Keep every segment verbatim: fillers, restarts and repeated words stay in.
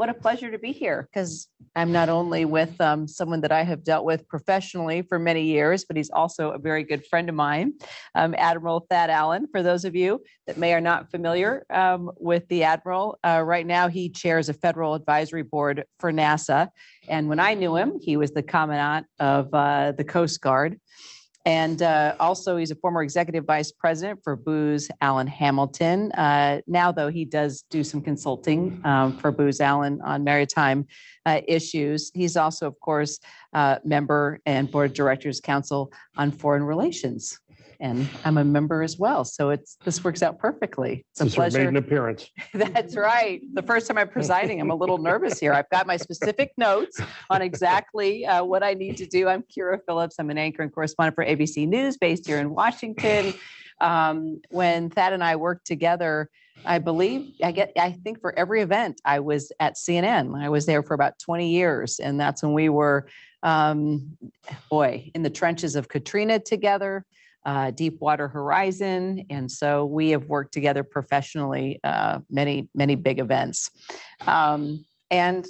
what a pleasure to be here, because I'm not only with um, someone that I have dealt with professionally for many years, but he's also a very good friend of mine, um, Admiral Thad Allen. For those of you that may or not familiar um, with the Admiral, uh, right now he chairs a federal advisory board for NASA. And when I knew him, he was the commandant of uh, the Coast Guard. And uh, also, he's a former executive vice president for Booz Allen Hamilton. Uh, now, though, he does do some consulting um, for Booz Allen on maritime uh, issues. He's also, of course, uh, member and board of directors council on foreign relations. And I'm a member as well. So it's this works out perfectly. It's a this pleasure. Made an appearance. That's right. The first time I'm presiding, I'm a little nervous here. I've got my specific notes on exactly uh, what I need to do. I'm Kira Phillips. I'm an anchor and correspondent for A B C News based here in Washington. Um, when Thad and I worked together, I believe, I get, I think for every event, I was at C N N. I was there for about twenty years. And that's when we were, um, boy, in the trenches of Katrina together. Uh, Deepwater Horizon. And so we have worked together professionally, uh, many, many big events. Um, and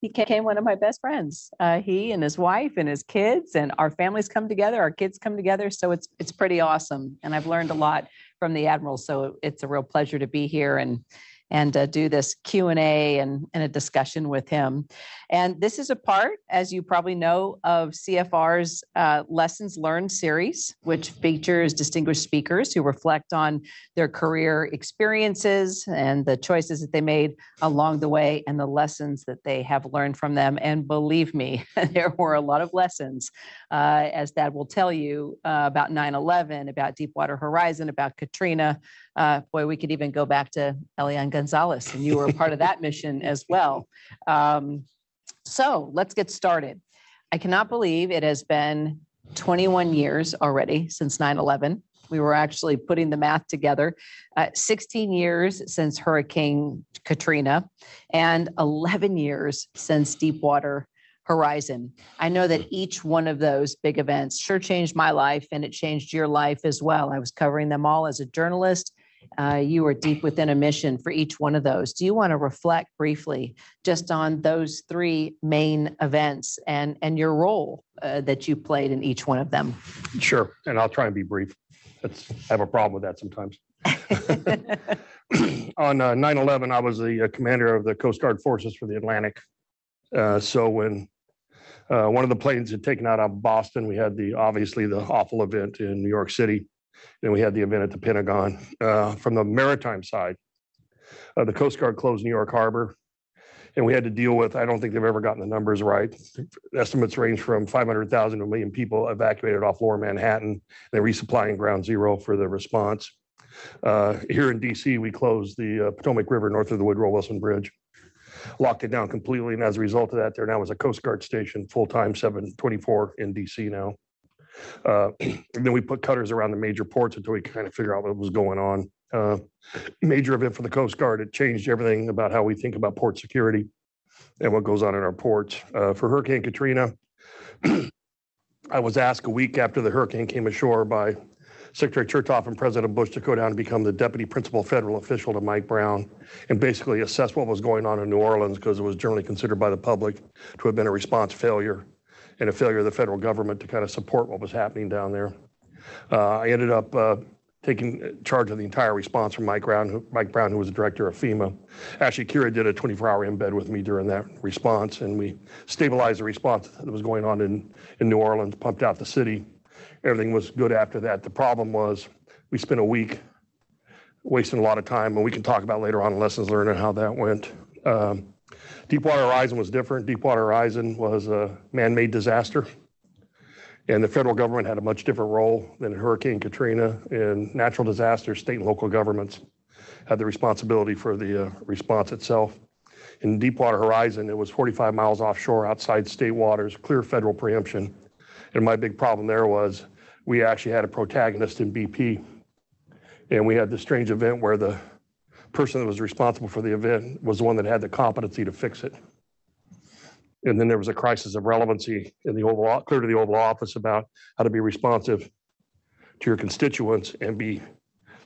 he became one of my best friends. Uh, he and his wife and his kids and our families come together, our kids come together. So it's, it's pretty awesome. And I've learned a lot from the Admiral. So it's a real pleasure to be here and, and uh, do this Q and A and, and a discussion with him. And this is a part, as you probably know, of C F R's uh, Lessons Learned series, which features distinguished speakers who reflect on their career experiences and the choices that they made along the way and the lessons that they have learned from them. And believe me, there were a lot of lessons, uh, as Thad will tell you, uh, about nine eleven, about Deepwater Horizon, about Katrina. Uh, boy, we could even go back to Eliana Gonzalez, and you were a part of that mission as well. Um, so let's get started. I cannot believe it has been twenty-one years already since nine eleven. We were actually putting the math together. Uh, sixteen years since Hurricane Katrina and eleven years since Deepwater Horizon. I know that each one of those big events sure changed my life, and it changed your life as well. I was covering them all as a journalist. Uh, you were deep within a mission for each one of those. Do you want to reflect briefly just on those three main events and, and your role uh, that you played in each one of them? Sure. And I'll try and be brief. That's, I have a problem with that sometimes. On uh, nine eleven, I was the uh, commander of the Coast Guard forces for the Atlantic. Uh, so when Uh, one of the planes had taken out of Boston. We had the, obviously, the awful event in New York City. Then we had the event at the Pentagon. Uh, from the maritime side, uh, the Coast Guard closed New York Harbor. And we had to deal with, I don't think they've ever gotten the numbers right. Estimates range from five hundred thousand to a million people evacuated off lower Manhattan. They're resupplying ground zero for the response. Uh, here in D C, we closed the uh, Potomac River north of the Woodrow Wilson Bridge. Locked it down completely, and as a result of that, there now is a Coast Guard station full-time seven twenty-four in D C now. Uh, and then we put cutters around the major ports until we kind of figure out what was going on. Uh, major event for the Coast Guard. It changed everything about how we think about port security and what goes on in our ports. Uh, for Hurricane Katrina, I was asked a week after the hurricane came ashore by Secretary Chertoff and President Bush to go down and become the deputy principal federal official to Mike Brown and basically assess what was going on in New Orleans, because it was generally considered by the public to have been a response failure and a failure of the federal government to kind of support what was happening down there. Uh, I ended up uh, taking charge of the entire response from Mike Brown, who, Mike Brown, who was the director of FEMA. Actually, Kira did a twenty-four hour embed with me during that response, and we stabilized the response that was going on in, in New Orleans, pumped out the city. Everything was good after that. The problem was we spent a week wasting a lot of time, and we can talk about later on lessons learned and how that went. Um, Deepwater Horizon was different. Deepwater Horizon was a man-made disaster, and the federal government had a much different role than Hurricane Katrina. In natural disasters, state and local governments had the responsibility for the uh, response itself. In Deepwater Horizon, it was forty-five miles offshore outside state waters, clear federal preemption. And my big problem there was we actually had a protagonist in B P, and we had this strange event where the person that was responsible for the event was the one that had the competency to fix it. And then there was a crisis of relevancy in the Oval, clear to the Oval Office, about how to be responsive to your constituents and be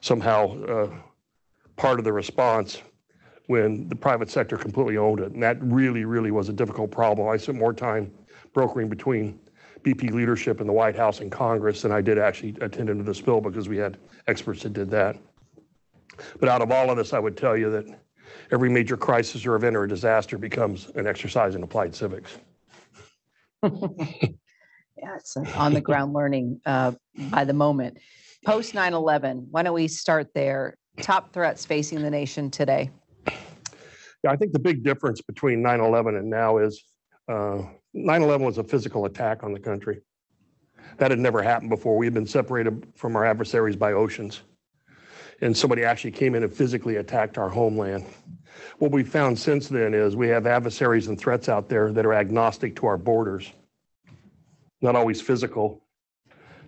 somehow uh, part of the response when the private sector completely owned it. And that really, really was a difficult problem. I spent more time brokering between B P leadership in the White House and Congress than I did actually attending to the spill, because we had experts that did that. But out of all of this, I would tell you that every major crisis or event or disaster becomes an exercise in applied civics. Yeah, it's an on-the-ground learning uh, by the moment. Post nine eleven, why don't we start there? Top threats facing the nation today. Yeah, I think the big difference between nine eleven and now is uh, nine eleven was a physical attack on the country. That had never happened before. We had been separated from our adversaries by oceans. And somebody actually came in and physically attacked our homeland. What we found since then is we have adversaries and threats out there that are agnostic to our borders. Not always physical,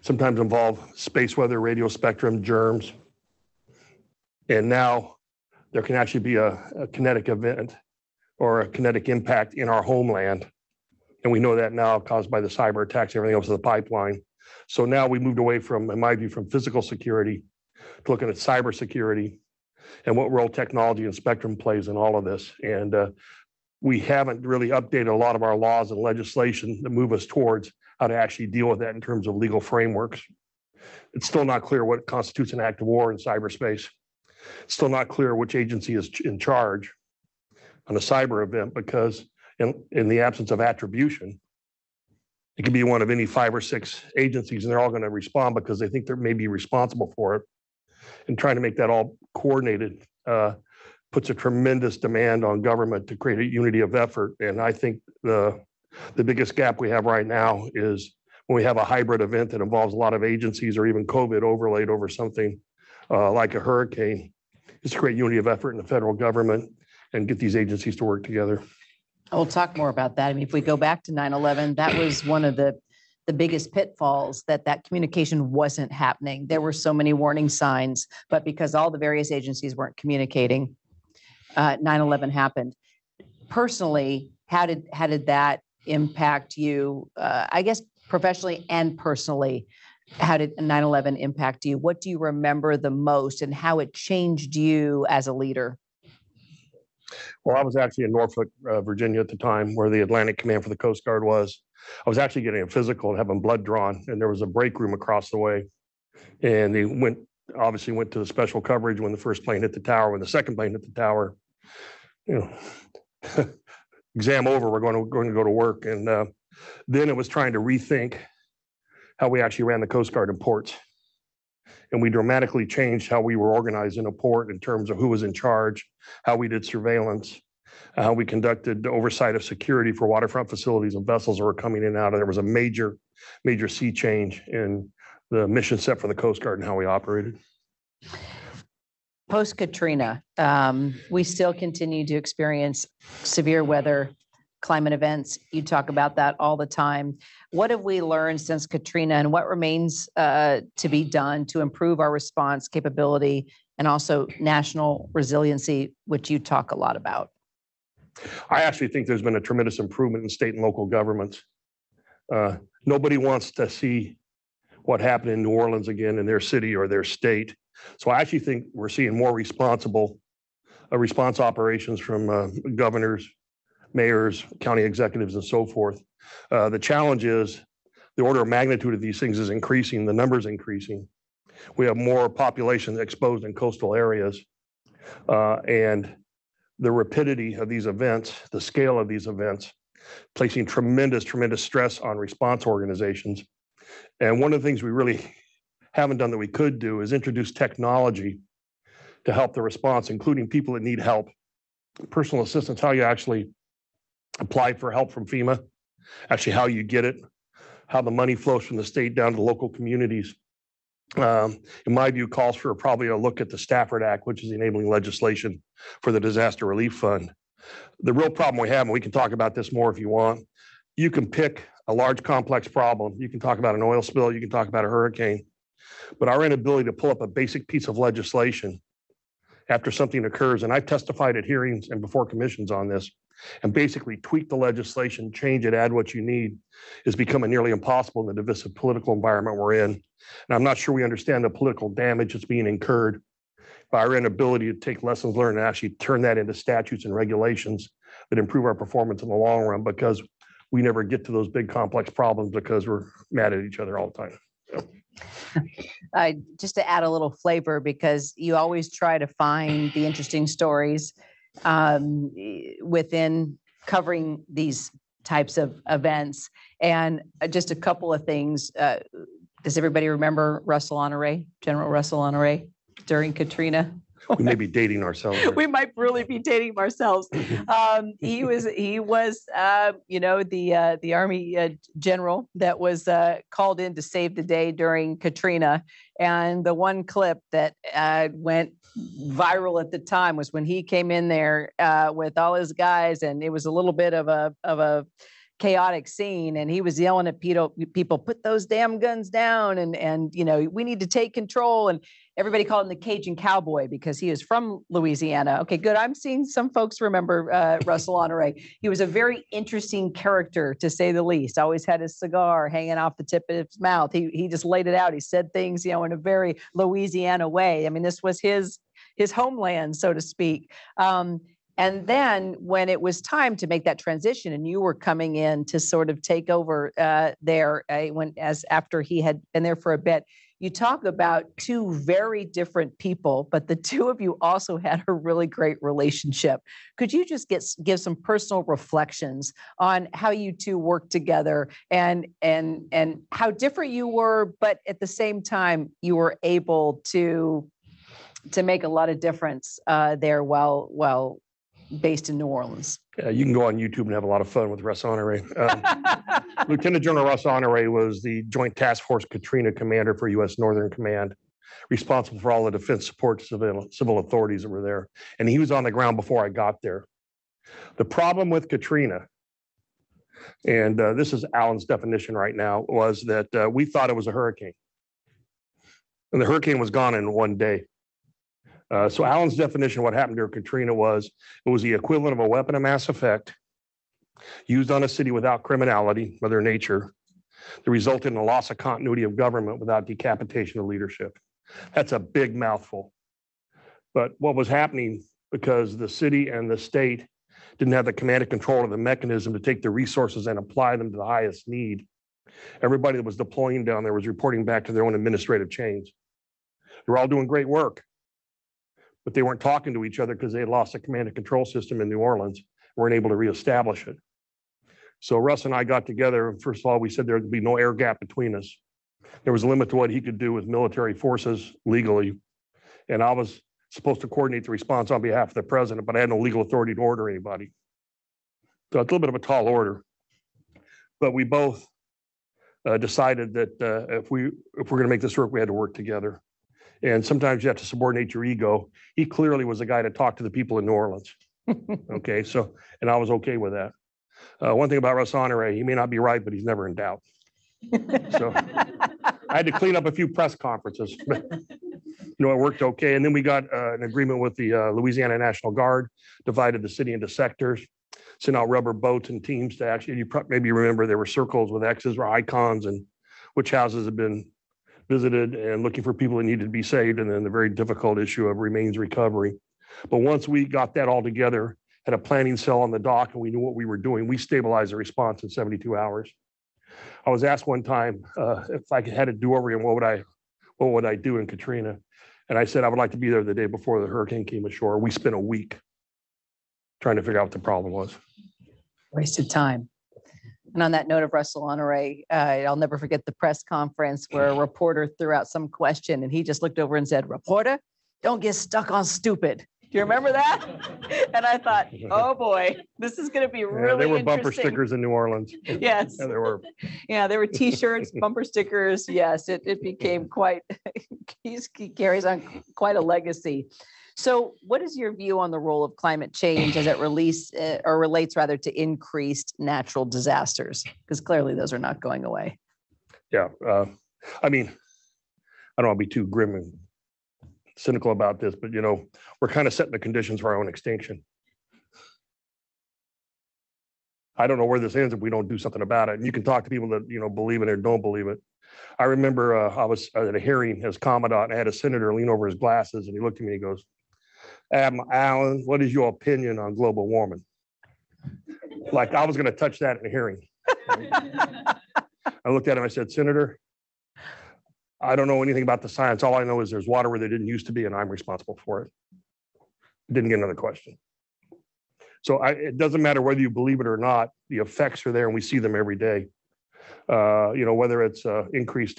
sometimes involve space weather, radio spectrum, germs. And now there can actually be a, a kinetic event or a kinetic impact in our homeland. And we know that now caused by the cyber attacks and everything else in the pipeline. So now we moved away from, in my view, from physical security to looking at cybersecurity and what role technology and spectrum plays in all of this. And uh, we haven't really updated a lot of our laws and legislation that move us towards how to actually deal with that in terms of legal frameworks. It's still not clear what constitutes an act of war in cyberspace. It's still not clear which agency is in charge on a cyber event, because in, in the absence of attribution, it could be one of any five or six agencies, and they're all going to respond because they think they may be responsible for it. And trying to make that all coordinated uh, puts a tremendous demand on government to create a unity of effort. And I think the the biggest gap we have right now is when we have a hybrid event that involves a lot of agencies, or even COVID overlaid over something uh, like a hurricane, is to create unity of effort in the federal government and get these agencies to work together. We'll talk more about that. I mean, if we go back to nine eleven, that was one of the the biggest pitfalls, that that communication wasn't happening. There were so many warning signs, but because all the various agencies weren't communicating, uh, nine eleven happened. Personally, how did, how did that impact you? Uh, I guess professionally and personally, how did nine eleven impact you? What do you remember the most and how it changed you as a leader? Well, I was actually in Norfolk, uh, Virginia at the time, where the Atlantic Command for the Coast Guard was. I was actually getting a physical and having blood drawn, and there was a break room across the way. And they went, obviously went to the special coverage when the first plane hit the tower, when the second plane hit the tower, you know, exam over, we're going to, going to go to work. And uh, then it was trying to rethink how we actually ran the Coast Guard in ports. And we dramatically changed how we were organized in a port in terms of who was in charge, how we did surveillance, how we conducted the oversight of security for waterfront facilities and vessels that were coming in and out. And there was a major, major sea change in the mission set for the Coast Guard and how we operated. Post Katrina, um, we still continue to experience severe weather, climate events. You talk about that all the time. What have we learned since Katrina, and what remains uh, to be done to improve our response capability and also national resiliency, which you talk a lot about? I actually think there's been a tremendous improvement in state and local governments. Uh, nobody wants to see what happened in New Orleans again in their city or their state. So I actually think we're seeing more responsible uh, response operations from uh, governors, mayors, county executives, and so forth. Uh, the challenge is the order of magnitude of these things is increasing, the number's increasing. We have more population exposed in coastal areas, uh, and the rapidity of these events, the scale of these events, placing tremendous, tremendous stress on response organizations. And one of the things we really haven't done that we could do is introduce technology to help the response, including people that need help. Personal assistance, how you actually apply for help from FEMA, actually how you get it, how the money flows from the state down to local communities. Um, in my view, calls for probably a look at the Stafford Act, which is the enabling legislation for the Disaster Relief Fund. The real problem we have, and we can talk about this more if you want, you can pick a large complex problem. You can talk about an oil spill, you can talk about a hurricane, but our inability to pull up a basic piece of legislation after something occurs, and I've testified at hearings and before commissions on this, and basically tweak the legislation, change it, add what you need, is becoming nearly impossible in the divisive political environment we're in. And I'm not sure we understand the political damage that's being incurred by our inability to take lessons learned and actually turn that into statutes and regulations that improve our performance in the long run, because we never get to those big complex problems because we're mad at each other all the time. So. Uh, just to add a little flavor, because you always try to find the interesting stories um, within covering these types of events. And just a couple of things. Uh, does everybody remember Russell Honore, General Russell Honore, during Katrina? We may be dating ourselves. We might really be dating ourselves. Um, he was, he was, uh, you know, the uh, the Army uh, general that was uh, called in to save the day during Katrina. And the one clip that uh, went viral at the time was when he came in there uh, with all his guys, and it was a little bit of a of a chaotic scene, and he was yelling at people, put those damn guns down, and, and you know, we need to take control. And everybody called him the Cajun cowboy because he is from Louisiana. Okay, good. I'm seeing some folks remember uh, Russell Honore. He was a very interesting character, to say the least. Always had his cigar hanging off the tip of his mouth. He, he just laid it out. He said things, you know, in a very Louisiana way. I mean, this was his, his homeland, so to speak. Um, And then when it was time to make that transition, and you were coming in to sort of take over uh, there, uh, when as after he had been there for a bit, you talk about two very different people, but the two of you also had a really great relationship. Could you just get give some personal reflections on how you two worked together, and and and how different you were, but at the same time you were able to to make a lot of difference uh, there while while. based in New Orleans. Yeah, you can go on YouTube and have a lot of fun with Russ Honore. Um, Lieutenant General Russ Honore was the Joint Task Force Katrina commander for U S Northern Command, responsible for all the defense support civil, civil authorities that were there. And he was on the ground before I got there. The problem with Katrina, and uh, this is Allen's definition right now, was that uh, we thought it was a hurricane. And the hurricane was gone in one day. Uh, so Allen's definition of what happened during Katrina was, it was the equivalent of a weapon of mass effect used on a city without criminality, Mother Nature, that resulted in a loss of continuity of government without decapitation of leadership. That's a big mouthful. But what was happening, because the city and the state didn't have the command and control of the mechanism to take the resources and apply them to the highest need, everybody that was deploying down there was reporting back to their own administrative chains. They were all doing great work, but they weren't talking to each other because they had lost the command and control system in New Orleans, weren't able to reestablish it. So Russ and I got together, and first of all, we said there would be no air gap between us. There was a limit to what he could do with military forces legally. And I was supposed to coordinate the response on behalf of the president, but I had no legal authority to order anybody. So it's a little bit of a tall order. But we both uh, decided that uh, if, we, if we're gonna make this work, we had to work together. And sometimes you have to subordinate your ego. He clearly was the guy to talk to the people in New Orleans. Okay, so, and I was okay with that. Uh, one thing about Russ Honore, he may not be right, but he's never in doubt. So I had to clean up a few press conferences, but you know, it worked okay. And then we got uh, an agreement with the uh, Louisiana National Guard, divided the city into sectors, sent out rubber boats and teams to actually, you probably maybe remember there were circles with X's or icons and which houses had been visited and looking for people that needed to be saved, and then the very difficult issue of remains recovery. But once we got that all together, had a planning cell on the dock, and we knew what we were doing, we stabilized the response in seventy-two hours. I was asked one time uh, if I had a do-over and what would I, what would I do in Katrina? And I said, I would like to be there the day before the hurricane came ashore. We spent a week trying to figure out what the problem was. Wasted time. And on that note of Russell Honore, uh, I'll never forget the press conference where a reporter threw out some question and he just looked over and said, "Reporter, don't get stuck on stupid." Do you remember that? And I thought, oh boy, this is going to be yeah, really interesting. There were bumper stickers in New Orleans. Yes. Yeah, there were. Yeah, there were T-shirts, bumper stickers. Yes, it, it became quite, he carries on quite a legacy. So what is your view on the role of climate change as it release, uh, or relates rather to increased natural disasters? Because clearly those are not going away. Yeah, uh, I mean, I don't want to be too grim and cynical about this, but you know, we're kind of setting the conditions for our own extinction. I don't know where this ends if we don't do something about it. And you can talk to people that you know believe it or don't believe it. I remember uh, I was at a hearing as commandant, and I had a senator lean over his glasses, and he looked at me and he goes, Admiral Allen, what is your opinion on global warming? Like I was going to touch that in a hearing. I looked at him, I said, Senator, I don't know anything about the science. All I know is there's water where there didn't used to be, and I'm responsible for it. Didn't get another question. So I, it doesn't matter whether you believe it or not, the effects are there, and we see them every day. Uh, you know, whether it's uh, increased,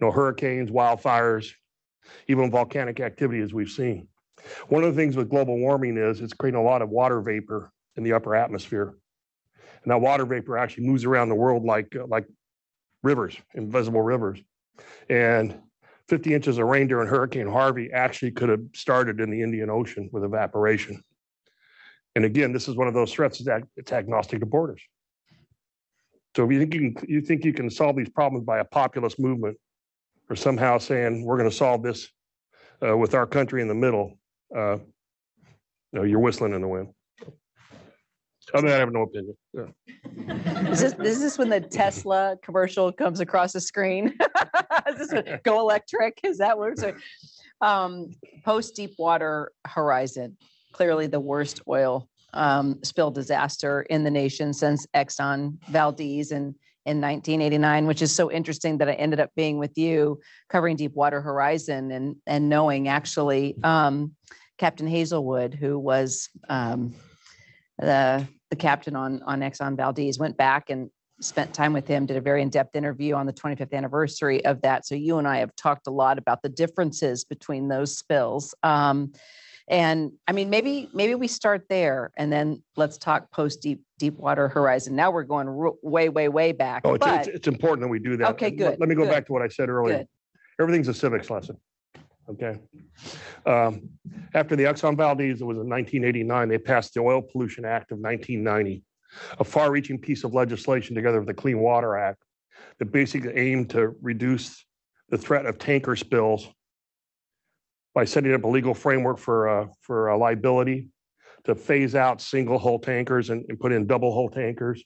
you know, hurricanes, wildfires, even volcanic activity as we've seen. One of the things with global warming is it's creating a lot of water vapor in the upper atmosphere. And that water vapor actually moves around the world like, uh, like rivers, invisible rivers. And fifty inches of rain during Hurricane Harvey actually could have started in the Indian Ocean with evaporation. And again, this is one of those threats that it's agnostic to borders. So if you think you can, you think you can solve these problems by a populist movement or somehow saying we're going to solve this uh, with our country in the middle, uh, no, you're whistling in the wind. Other than that, I have no opinion. Yeah. Is, this, is this when the Tesla commercial comes across the screen? Is this when, go electric? Is that what it's like? Um, post Deepwater Horizon, clearly the worst oil um, spill disaster in the nation since Exxon Valdez in, in nineteen eighty-nine, which is so interesting that I ended up being with you covering Deepwater Horizon and, and knowing actually um, Captain Hazelwood, who was um, the The captain on, on Exxon Valdez, went back and spent time with him, did a very in-depth interview on the twenty-fifth anniversary of that. So you and I have talked a lot about the differences between those spills. Um, and I mean, maybe maybe we start there and then let's talk post deep Deepwater Horizon. Now we're going way, way, way back. Oh, it's, but, it's, it's important that we do that. Okay, good. Let, let me go good. back to what I said earlier. Good. Everything's a civics lesson. Okay. Um, after the Exxon Valdez, it was in nineteen eighty-nine, they passed the Oil Pollution Act of nineteen ninety, a far-reaching piece of legislation together with the Clean Water Act that basically aimed to reduce the threat of tanker spills by setting up a legal framework for, uh, for uh, liability, to phase out single-hull tankers and, and put in double-hull tankers.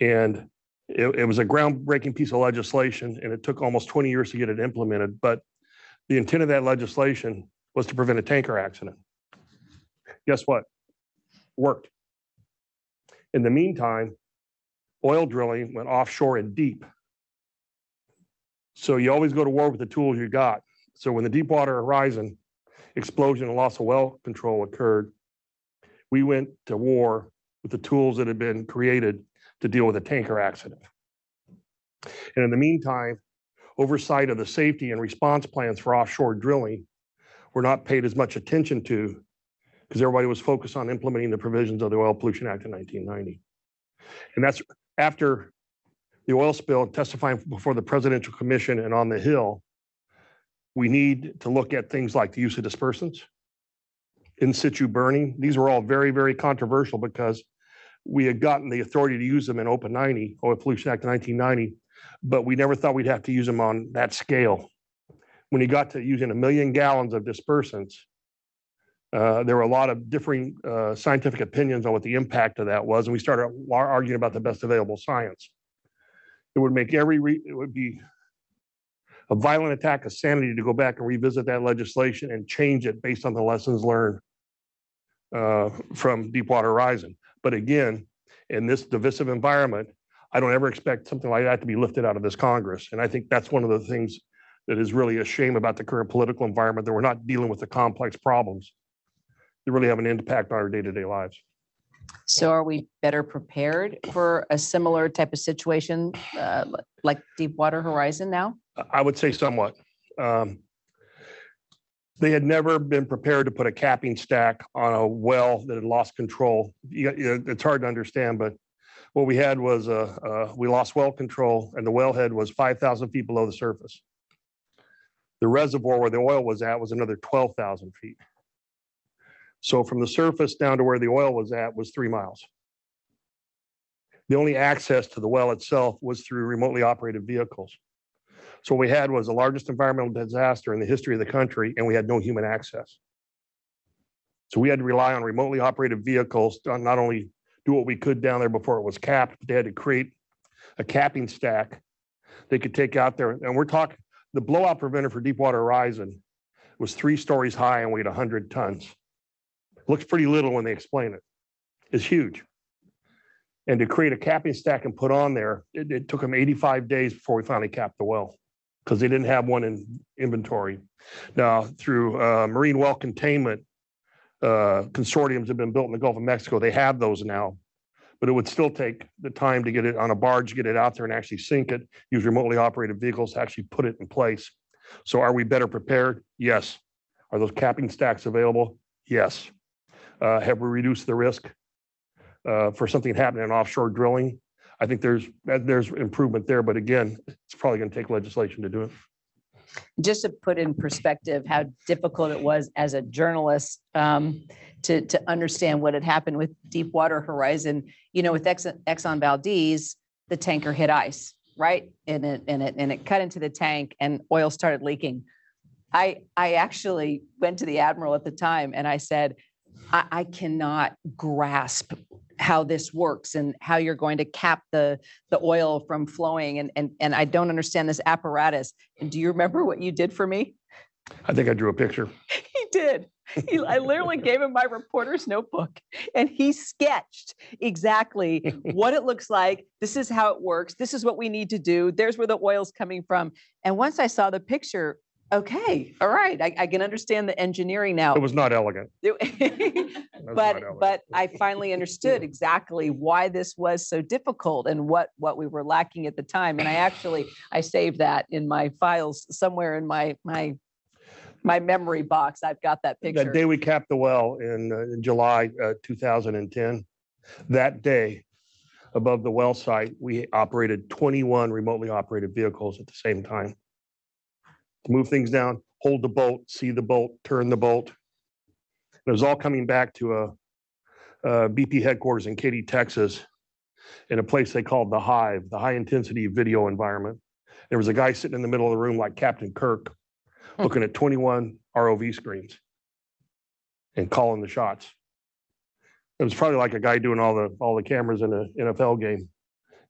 And it, it was a groundbreaking piece of legislation, and it took almost twenty years to get it implemented. But the intent of that legislation was to prevent a tanker accident. Guess what? Worked. In the meantime, oil drilling went offshore and deep. So you always go to war with the tools you got. So when the Deepwater Horizon explosion and loss of well control occurred, we went to war with the tools that had been created to deal with a tanker accident. And in the meantime, oversight of the safety and response plans for offshore drilling were not paid as much attention to because everybody was focused on implementing the provisions of the Oil Pollution Act of nineteen ninety. And that's after the oil spill, testifying before the Presidential Commission and on the Hill, we need to look at things like the use of dispersants, in situ burning. These were all very, very controversial because we had gotten the authority to use them in Open ninety, Oil Pollution Act of nineteen ninety, but we never thought we'd have to use them on that scale. When you got to using a million gallons of dispersants, uh, there were a lot of differing uh, scientific opinions on what the impact of that was, and we started arguing about the best available science. It would make every, re it would be a violent attack of sanity to go back and revisit that legislation and change it based on the lessons learned uh, from Deepwater Horizon. But again, in this divisive environment, I don't ever expect something like that to be lifted out of this Congress. And I think that's one of the things that is really a shame about the current political environment, that we're not dealing with the complex problems that really have an impact on our day-to-day lives. So are we better prepared for a similar type of situation uh, like Deepwater Horizon now? I would say somewhat. Um, they had never been prepared to put a capping stack on a well that had lost control. It's hard to understand, but what we had was uh, uh, we lost well control, and the wellhead was five thousand feet below the surface. The reservoir where the oil was at was another twelve thousand feet. So from the surface down to where the oil was at was three miles. The only access to the well itself was through remotely operated vehicles. So what we had was the largest environmental disaster in the history of the country, and we had no human access. So we had to rely on remotely operated vehicles to not only do what we could down there before it was capped, but they had to create a capping stack they could take out there. And we're talking, the blowout preventer for Deepwater Horizon was three stories high and weighed one hundred tons. Looks pretty little when they explain it. It's huge. And to create a capping stack and put on there, it, it took them eighty-five days before we finally capped the well, because they didn't have one in inventory. Now, through uh, marine well containment, uh, consortiums have been built in the Gulf of Mexico. They have those now, but it would still take the time to get it on a barge, get it out there and actually sink it, use remotely operated vehicles to actually put it in place. So are we better prepared? Yes. Are those capping stacks available? Yes. Uh, have we reduced the risk uh, for something happening in offshore drilling? I think there's there's improvement there, but again, it's probably going to take legislation to do it. Just to put in perspective how difficult it was as a journalist um, to, to understand what had happened with Deepwater Horizon, you know, with Exxon, Exxon Valdez, the tanker hit ice, right? And it, and, it, and it cut into the tank and oil started leaking. I, I actually went to the admiral at the time and I said, I, I cannot grasp how this works and how you're going to cap the, the oil from flowing. And, and, and I don't understand this apparatus. And do you remember what you did for me? I think I drew a picture. He did. He, I literally gave him my reporter's notebook and he sketched exactly what it looks like. This is how it works. This is what we need to do. There's where the oil's coming from. And once I saw the picture, okay, all right, I, I can understand the engineering now. It was not elegant. but not elegant. But I finally understood exactly why this was so difficult and what, what we were lacking at the time. And I actually, I saved that in my files somewhere in my my my memory box. I've got that picture. That day we capped the well in, uh, in July uh, two thousand ten, that day above the well site, we operated twenty-one remotely operated vehicles at the same time. Move things down, hold the bolt, see the bolt, turn the bolt. It was all coming back to a, a B P headquarters in Katy, Texas, in a place they called the Hive, the high intensity video environment. There was a guy sitting in the middle of the room like Captain Kirk, looking at twenty-one R O V screens and calling the shots. It was probably like a guy doing all the all the cameras in an N F L game.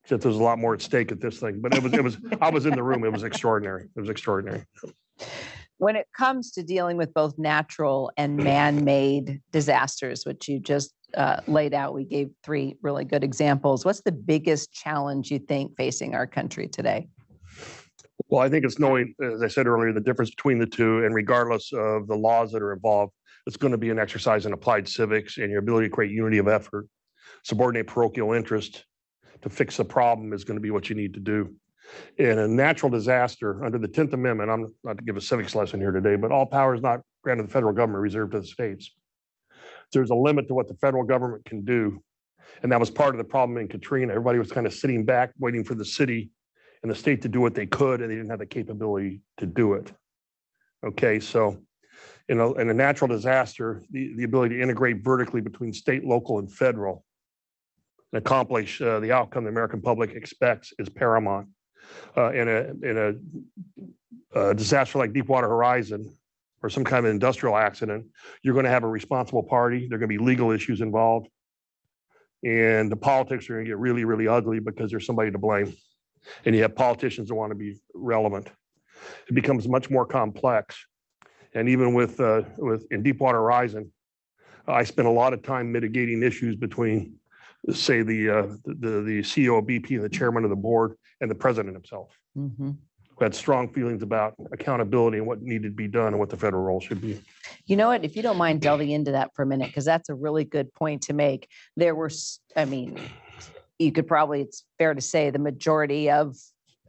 That there's a lot more at stake at this thing, but it was, it was, I was in the room. It was extraordinary. It was extraordinary. When it comes to dealing with both natural and man-made disasters, which you just uh, laid out, we gave three really good examples. What's the biggest challenge you think facing our country today? Well, I think it's knowing, as I said earlier, the difference between the two, and regardless of the laws that are involved, it's going to be an exercise in applied civics and your ability to create unity of effort, subordinate parochial interest, to fix the problem is going to be what you need to do. In a natural disaster under the tenth amendment, I'm not to give a civics lesson here today, but all power is not granted to the federal government, reserved to the states. There's a limit to what the federal government can do. And that was part of the problem in Katrina. Everybody was kind of sitting back, waiting for the city and the state to do what they could, and they didn't have the capability to do it. Okay, so in a, in a natural disaster, the, the ability to integrate vertically between state, local, and federal and accomplish uh, the outcome the American public expects is paramount. Uh, in a in a, a disaster like Deepwater Horizon or some kind of industrial accident, you're going to have a responsible party. There are going to be legal issues involved. And the politics are going to get really, really ugly because there's somebody to blame. And you have politicians that want to be relevant. It becomes much more complex. And even with, uh, with in Deepwater Horizon, I spent a lot of time mitigating issues between say the, uh, the the C E O of B P and the chairman of the board and the president himself, mm-hmm. who had strong feelings about accountability and what needed to be done and what the federal role should be. You know what, if you don't mind delving into that for a minute, because that's a really good point to make. There were, I mean, you could probably, it's fair to say the majority of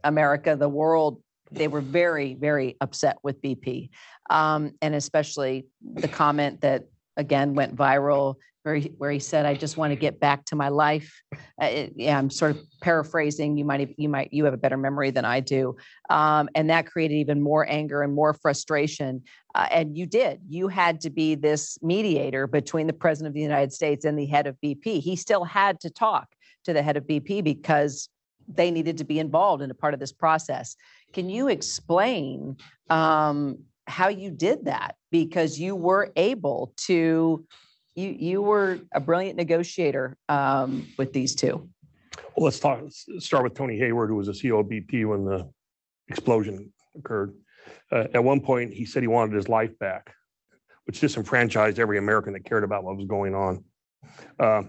America, the world, they were very, very upset with B P. Um, and especially the comment that, again, went viral, where he, where he said, "I just want to get back to my life." Uh, it, yeah, I'm sort of paraphrasing. You might, you might, you have a better memory than I do, um, and that created even more anger and more frustration. Uh, and you did. You had to be this mediator between the president of the United States and the head of B P. He still had to talk to the head of B P because they needed to be involved in a part of this process. Can you explain um, how you did that? Because you were able to. You you were a brilliant negotiator um, with these two. Well, let's talk, let's start with Tony Hayward, who was a C E O of B P when the explosion occurred. Uh, at one point, he said he wanted his life back, which disenfranchised every American that cared about what was going on. Uh,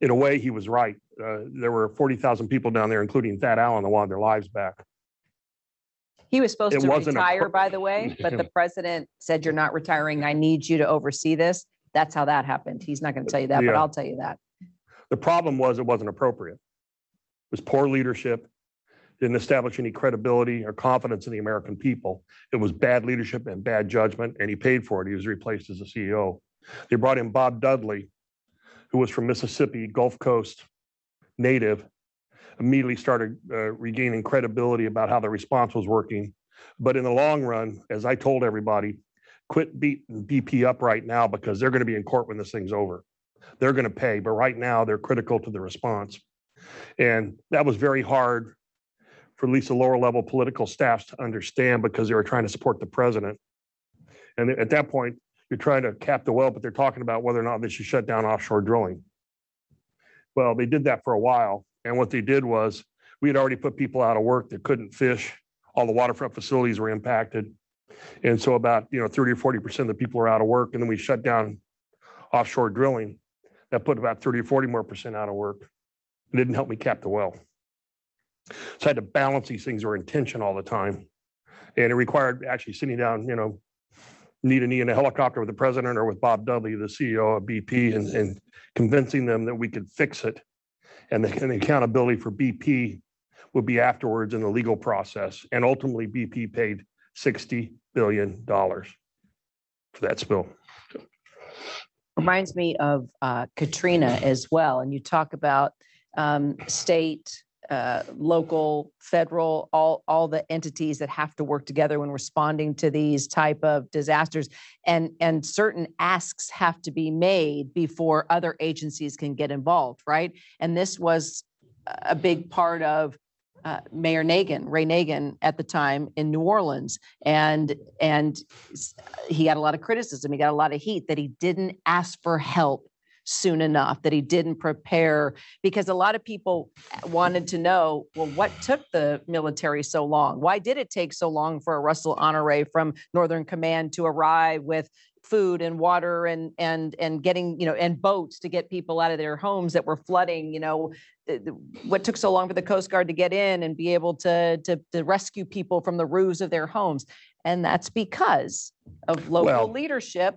in a way, he was right. Uh, there were forty thousand people down there, including Thad Allen, that wanted their lives back. He was supposed it to retire, by the way, but the president said, "You're not retiring. I need you to oversee this." That's how that happened. He's not going to tell you that, yeah. but I'll tell you that. The problem was it wasn't appropriate. It was poor leadership. Didn't establish any credibility or confidence in the American people. It was bad leadership and bad judgment, and he paid for it. He was replaced as a C E O. They brought in Bob Dudley, who was from Mississippi, Gulf Coast native, immediately started uh, regaining credibility about how the response was working. But in the long run, as I told everybody, quit beating B P up right now because they're going to be in court when this thing's over. They're going to pay, but right now they're critical to the response. And that was very hard for at least the lower level political staffs to understand because they were trying to support the president. And at that point, you're trying to cap the well, but they're talking about whether or not they should shut down offshore drilling. Well, they did that for a while. And what they did was we had already put people out of work that couldn't fish. All the waterfront facilities were impacted. And so about, you know, thirty or forty percent of the people are out of work. And then we shut down offshore drilling. That put about thirty or forty more percent out of work. It didn't help me cap the well. So I had to balance these things that were in tension all the time. And it required actually sitting down, you know, knee to knee in a helicopter with the president or with Bob Dudley, the C E O of B P, and, and convincing them that we could fix it. And the, and the accountability for B P would be afterwards in the legal process. And ultimately, B P paid sixty billion dollars for that spill. Reminds me of uh, Katrina as well. And you talk about um, state, uh, local, federal, all, all the entities that have to work together when responding to these type of disasters. And, and certain asks have to be made before other agencies can get involved, right? And this was a big part of Uh, Mayor Nagin, Ray Nagin, at the time in New Orleans, and and he got a lot of criticism. He got a lot of heat that he didn't ask for help soon enough, that he didn't prepare, because a lot of people wanted to know, well, what took the military so long? Why did it take so long for a Russell Honore from Northern Command to arrive with food and water and and and getting, you know, and boats to get people out of their homes that were flooding? You know, what took so long for the Coast Guard to get in and be able to to, to rescue people from the roofs of their homes? And that's because of local well, leadership.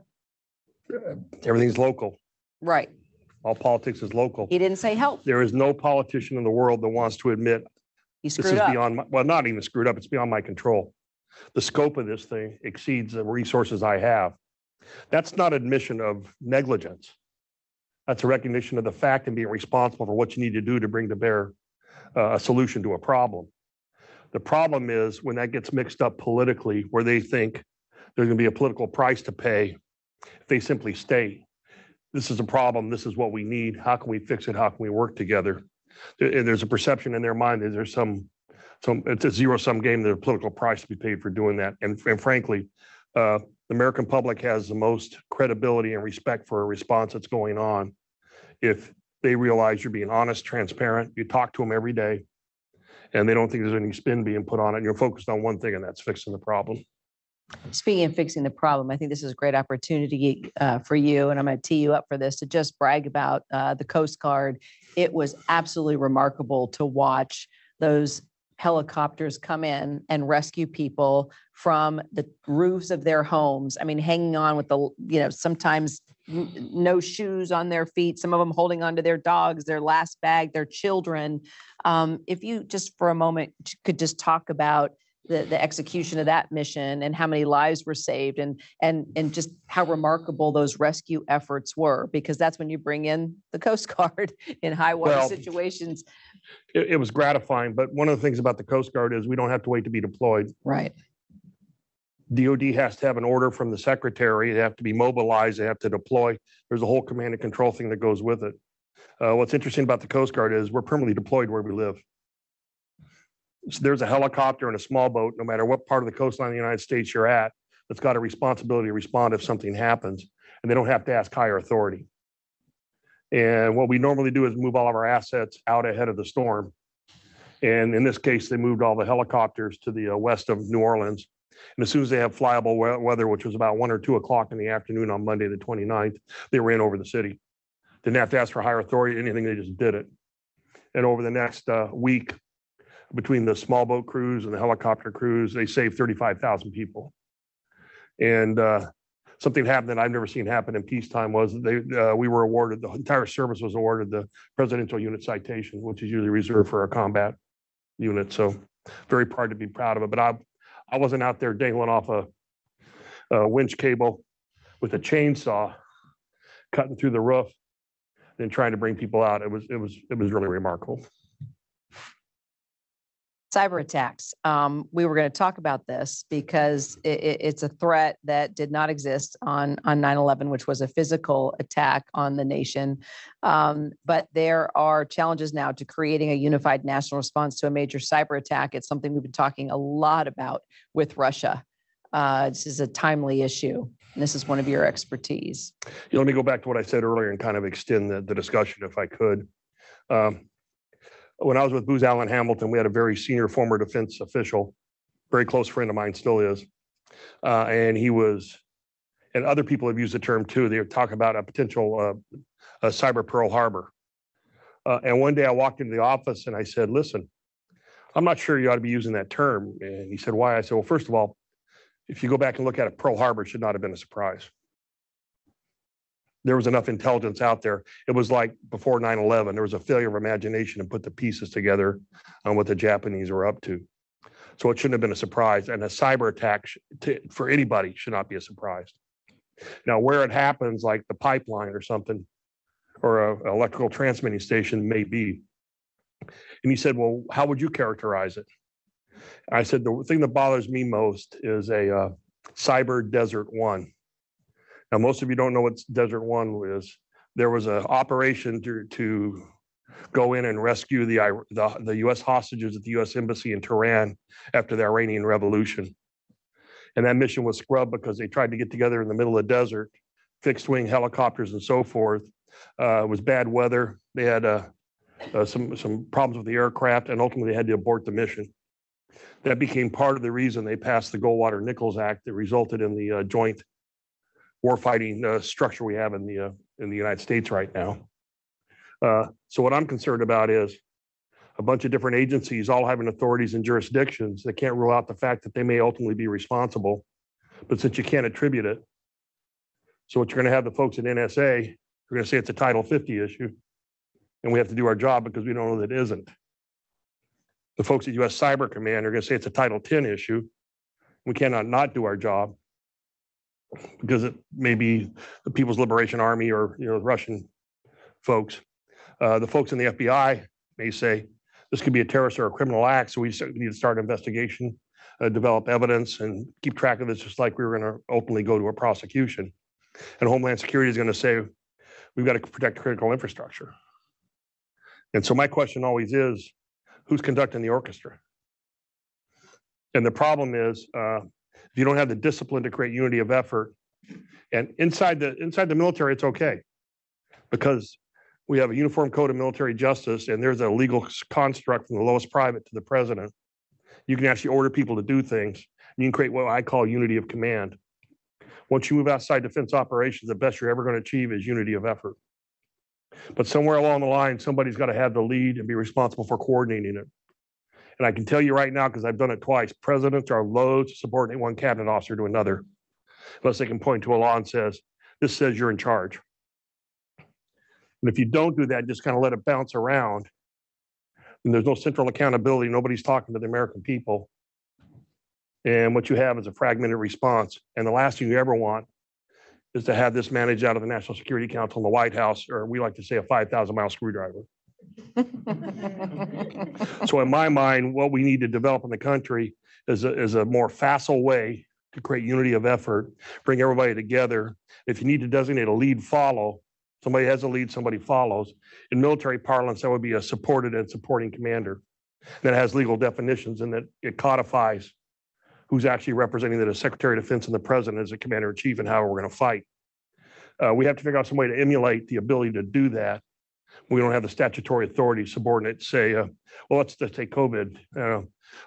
Everything's local, right? All politics is local. He didn't say help. There is no politician in the world that wants to admit he screwed this is up. Beyond my, well, not even screwed up. It's beyond my control. The scope of this thing exceeds the resources I have. That's not admission of negligence. That's a recognition of the fact and being responsible for what you need to do to bring to bear uh, a solution to a problem. The problem is when that gets mixed up politically, where they think there's going to be a political price to pay if they simply state, this is a problem, this is what we need, how can we fix it, how can we work together? There's a perception in their mind that there's some, some it's a zero-sum game, there's a political price to be paid for doing that. And, and frankly, uh, the American public has the most credibility and respect for a response that's going on if they realize you're being honest, transparent, you talk to them every day, and they don't think there's any spin being put on it, and you're focused on one thing, and that's fixing the problem. Speaking of fixing the problem, I think this is a great opportunity uh, for you, and I'm going to tee you up for this, to just brag about uh, the Coast Guard. It was absolutely remarkable to watch those helicopters come in and rescue people from the roofs of their homes. I mean, hanging on with the, you know, sometimes no shoes on their feet, some of them holding onto their dogs, their last bag, their children. Um, if you just for a moment could just talk about the, the execution of that mission and how many lives were saved and, and, and just how remarkable those rescue efforts were, because that's when you bring in the Coast Guard in high water well, situations. It, it was gratifying, but one of the things about the Coast Guard is we don't have to wait to be deployed. Right. D O D has to have an order from the secretary. They have to be mobilized. They have to deploy. There's a whole command and control thing that goes with it. Uh, what's interesting about the Coast Guard is we're permanently deployed where we live. So there's a helicopter and a small boat, no matter what part of the coastline of the United States you're at, that's got a responsibility to respond if something happens, and they don't have to ask higher authority. And what we normally do is move all of our assets out ahead of the storm. And in this case, they moved all the helicopters to the uh, west of New Orleans. And as soon as they had flyable we- weather, which was about one or two o'clock in the afternoon on Monday the twenty-ninth, they ran over the city. Didn't have to ask for higher authority, anything, they just did it. And over the next uh, week, between the small boat crews and the helicopter crews, they saved thirty-five thousand people. And uh, something happened that I've never seen happen in peacetime was they uh, we were awarded, the entire service was awarded the Presidential Unit Citation, which is usually reserved for a combat unit. So very proud to be proud of it. But I I wasn't out there dangling off a, a winch cable with a chainsaw, cutting through the roof and trying to bring people out. It was it was it was really remarkable. Cyber attacks. Um, we were going to talk about this because it, it, it's a threat that did not exist on, on nine eleven, which was a physical attack on the nation. Um, but there are challenges now to creating a unified national response to a major cyber attack. It's something we've been talking a lot about with Russia. Uh, this is a timely issue. And this is one of your expertise. You know, let me go back to what I said earlier and kind of extend the, the discussion if I could. Um, When I was with Booz Allen Hamilton, we had a very senior former defense official, very close friend of mine, still is. Uh, and he was, and other people have used the term too, they would talk about a potential uh, a cyber Pearl Harbor. Uh, and one day I walked into the office and I said, listen, I'm not sure you ought to be using that term. And he said, why? I said, well, first of all, if you go back and look at it, Pearl Harbor should not have been a surprise. There was enough intelligence out there. It was like before nine eleven, there was a failure of imagination and put the pieces together on what the Japanese were up to. So it shouldn't have been a surprise, and a cyber attack sh- to, for anybody should not be a surprise. Now, where it happens, like the pipeline or something, or a, an electrical transmitting station may be. And he said, well, how would you characterize it? I said, the thing that bothers me most is a uh, cyber desert one. Now, most of you don't know what Desert One is. There was an operation to, to go in and rescue the, the, the U S hostages at the U S Embassy in Tehran after the Iranian Revolution. And that mission was scrubbed because they tried to get together in the middle of the desert, fixed wing helicopters and so forth. Uh, it was bad weather. They had uh, uh, some, some problems with the aircraft, and ultimately they had to abort the mission. That became part of the reason they passed the Goldwater-Nichols Act that resulted in the uh, joint warfighting uh, structure we have in the uh, in the United States right now. Uh, so what I'm concerned about is a bunch of different agencies all having authorities and jurisdictions that can't rule out the fact that they may ultimately be responsible, but since you can't attribute it, so what you're going to have the folks at N S A, you're going to say it's a Title fifty issue, and we have to do our job because we don't know that it isn't. The folks at U S Cyber Command are going to say it's a Title ten issue. We cannot not do our job, because it may be the People's Liberation Army or, you know, Russian folks. Uh, the folks in the F B I may say, this could be a terrorist or a criminal act, so we need to start an investigation, uh, develop evidence, and keep track of this, just like we were going to ultimately go to a prosecution. And Homeland Security is going to say, we've got to protect critical infrastructure. And so my question always is, who's conducting the orchestra? And the problem is, uh, if you don't have the discipline to create unity of effort, and inside the inside the military, it's okay, because we have a uniform code of military justice, and there's a legal construct from the lowest private to the president. You can actually order people to do things. You can create what I call unity of command. Once you move outside defense operations, the best you're ever going to achieve is unity of effort. But somewhere along the line, somebody's got to have the lead and be responsible for coordinating it. And I can tell you right now, because I've done it twice, presidents are loath to subordinate one cabinet officer to another, unless they can point to a law and says, this says you're in charge. And if you don't do that, just kind of let it bounce around, and there's no central accountability, nobody's talking to the American people. And what you have is a fragmented response. And the last thing you ever want is to have this managed out of the National Security Council in the White House, or we like to say a five thousand mile screwdriver. So in my mind, what we need to develop in the country is a, is a more facile way to create unity of effort, bring everybody together. If you need to designate a lead follow, somebody has a lead, somebody follows. In military parlance, that would be a supported and supporting commander that has legal definitions, and that it codifies who's actually representing the Secretary of Defense and the President as a commander in chief and how we're going to fight. Uh, we have to figure out some way to emulate the ability to do that. We don't have the statutory authority subordinate say, uh, well, let's just take COVID, uh,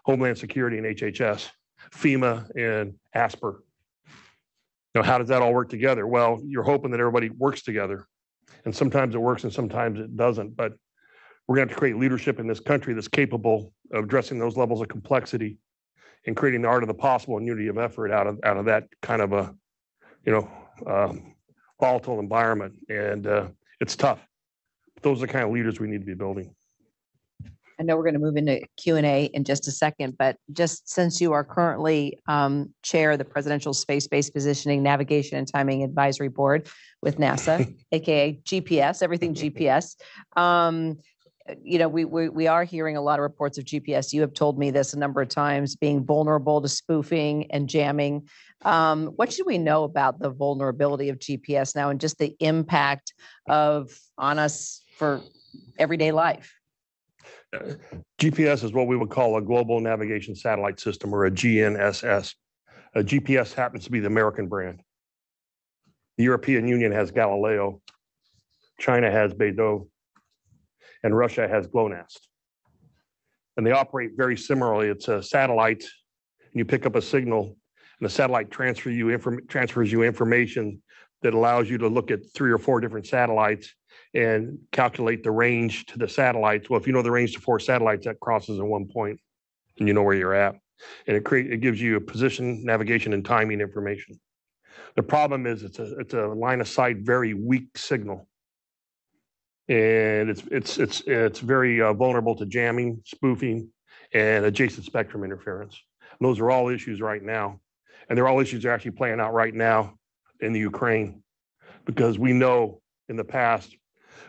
Homeland Security and H H S, FEMA and ASPR. Now, how does that all work together? Well, you're hoping that everybody works together. And sometimes it works and sometimes it doesn't. But we're going to have to create leadership in this country that's capable of addressing those levels of complexity and creating the art of the possible and unity of effort out of out of that kind of a, you know, um, volatile environment. And uh, it's tough. But those are the kind of leaders we need to be building. I know we're going to move into Q and A in just a second, but just since you are currently um, chair of the Presidential Space-Based Positioning, Navigation, and Timing Advisory Board with NASA, aka G P S, everything G P S. Um, you know, we, we we are hearing a lot of reports of G P S. You have told me this a number of times, being vulnerable to spoofing and jamming. Um, what should we know about the vulnerability of G P S now and just the impact of on us for everyday life? G P S is what we would call a global navigation satellite system, or a G N S S. A G P S happens to be the American brand. The European Union has Galileo, China has Beidou, and Russia has GLONASS. And they operate very similarly. It's a satellite, and you pick up a signal, and the satellite transfer you inform- transfers you information that allows you to look at three or four different satellites and calculate the range to the satellites. Well, if you know the range to four satellites, that crosses at one point, and you know where you're at. And it create it gives you a position, navigation, and timing information. The problem is it's a it's a line of sight, very weak signal, and it's it's it's it's very uh, vulnerable to jamming, spoofing, and adjacent spectrum interference. And those are all issues right now, and they're all issues that are actually playing out right now in the Ukraine, because we know in the past,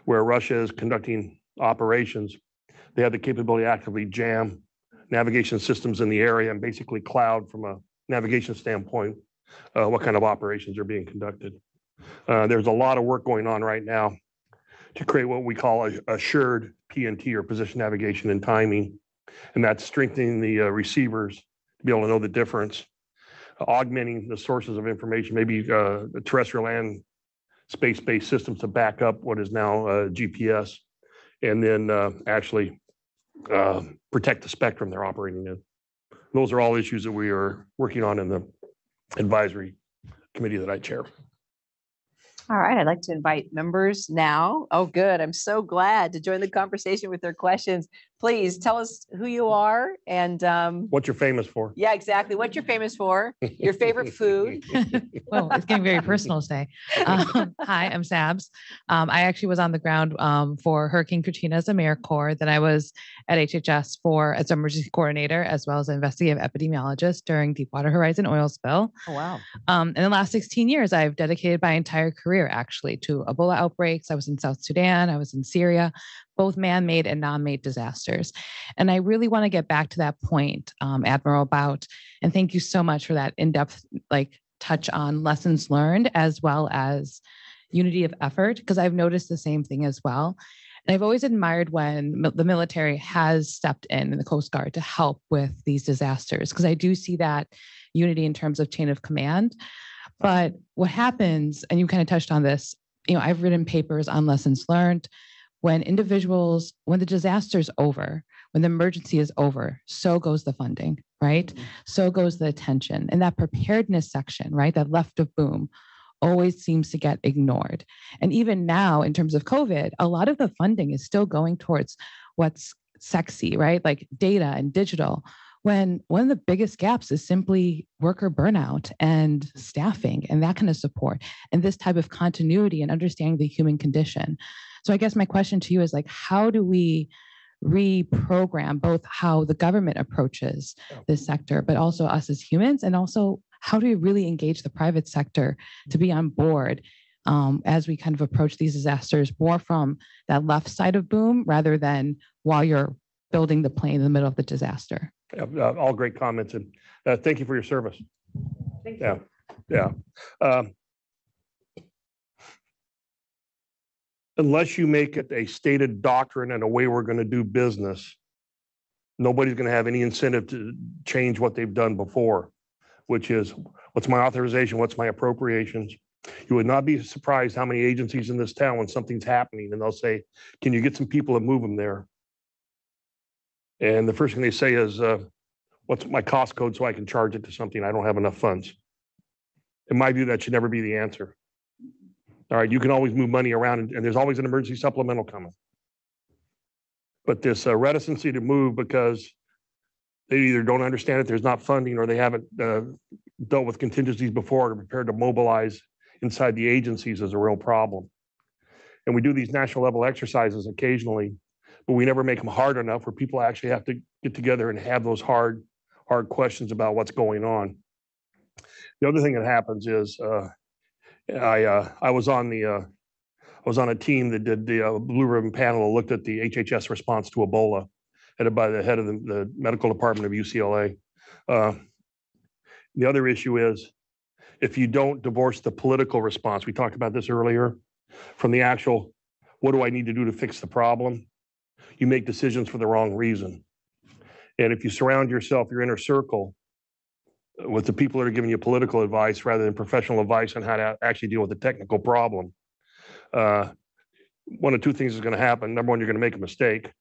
where Russia is conducting operations, they have the capability to actively jam navigation systems in the area and basically cloud, from a navigation standpoint, uh, what kind of operations are being conducted. Uh, there's a lot of work going on right now to create what we call a, assured P N T, or position, navigation, and timing. And that's strengthening the uh, receivers to be able to know the difference, uh, augmenting the sources of information, maybe uh, terrestrial and space-based systems to back up what is now uh, G P S, and then uh, actually uh, protect the spectrum they're operating in. Those are all issues that we are working on in the advisory committee that I chair. All right, I'd like to invite members now. Oh, good. I'm so glad to join the conversation with their questions. Please tell us who you are and um, what you're famous for. Yeah, exactly. What you're famous for, your favorite food. Well, it's getting very personal today. Um, hi, I'm Sabs. Um, I actually was on the ground um, for Hurricane Katrina's AmeriCorps. Then I was at H H S for as emergency coordinator, as well as an investigative epidemiologist during Deepwater Horizon oil spill. Oh, wow. Um, in the last sixteen years, I've dedicated my entire career actually to Ebola outbreaks. I was in South Sudan, I was in Syria, both man-made and non-made disasters. And I really want to get back to that point, um, Admiral Bout, and thank you so much for that in-depth like touch on lessons learned as well as unity of effort, because I've noticed the same thing as well. And I've always admired when the military has stepped in and the Coast Guard to help with these disasters, because I do see that unity in terms of chain of command. But what happens, and you kind of touched on this, you know, I've written papers on lessons learned when individuals, when the disaster is over, when the emergency is over, so goes the funding, right? Mm-hmm. So goes the attention. And that preparedness section, right, that left of boom, always seems to get ignored. And even now, in terms of COVID, a lot of the funding is still going towards what's sexy, right? Like data and digital. When one of the biggest gaps is simply worker burnout and staffing and that kind of support and this type of continuity and understanding the human condition. So I guess my question to you is like, how do we reprogram both how the government approaches this sector, but also us as humans? And also, how do we really engage the private sector to be on board um, as we kind of approach these disasters more from that left side of boom rather than while you're building the plane in the middle of the disaster? Uh, all great comments, and uh, thank you for your service. Thank you. Yeah, yeah. Um, unless you make it a stated doctrine and a way we're going to do business, nobody's going to have any incentive to change what they've done before, which is what's my authorization, what's my appropriations, You would not be surprised how many agencies in this town, when something's happening, and they'll say, can you get some people and move them there? And the first thing they say is, uh, what's my cost code so I can charge it to something? I don't have enough funds. In my view, that should never be the answer. All right, you can always move money around, and, and there's always an emergency supplemental coming. But this uh, reticency to move because they either don't understand it, there's not funding, or they haven't uh, dealt with contingencies before, or prepared to mobilize inside the agencies is a real problem. And we do these national level exercises occasionally, but we never make them hard enough where people actually have to get together and have those hard, hard questions about what's going on. The other thing that happens is uh, I uh, I was on the uh, I was on a team that did the uh, Blue Ribbon panel and looked at the H H S response to Ebola, headed by the head of the, the medical department of U C L A. Uh, the other issue is, if you don't divorce the political response, we talked about this earlier, from the actual, what do I need to do to fix the problem? You make decisions for the wrong reason. And if you surround yourself, your inner circle, with the people that are giving you political advice rather than professional advice on how to actually deal with the technical problem, uh, one of two things is gonna happen. Number one, you're gonna make a mistake,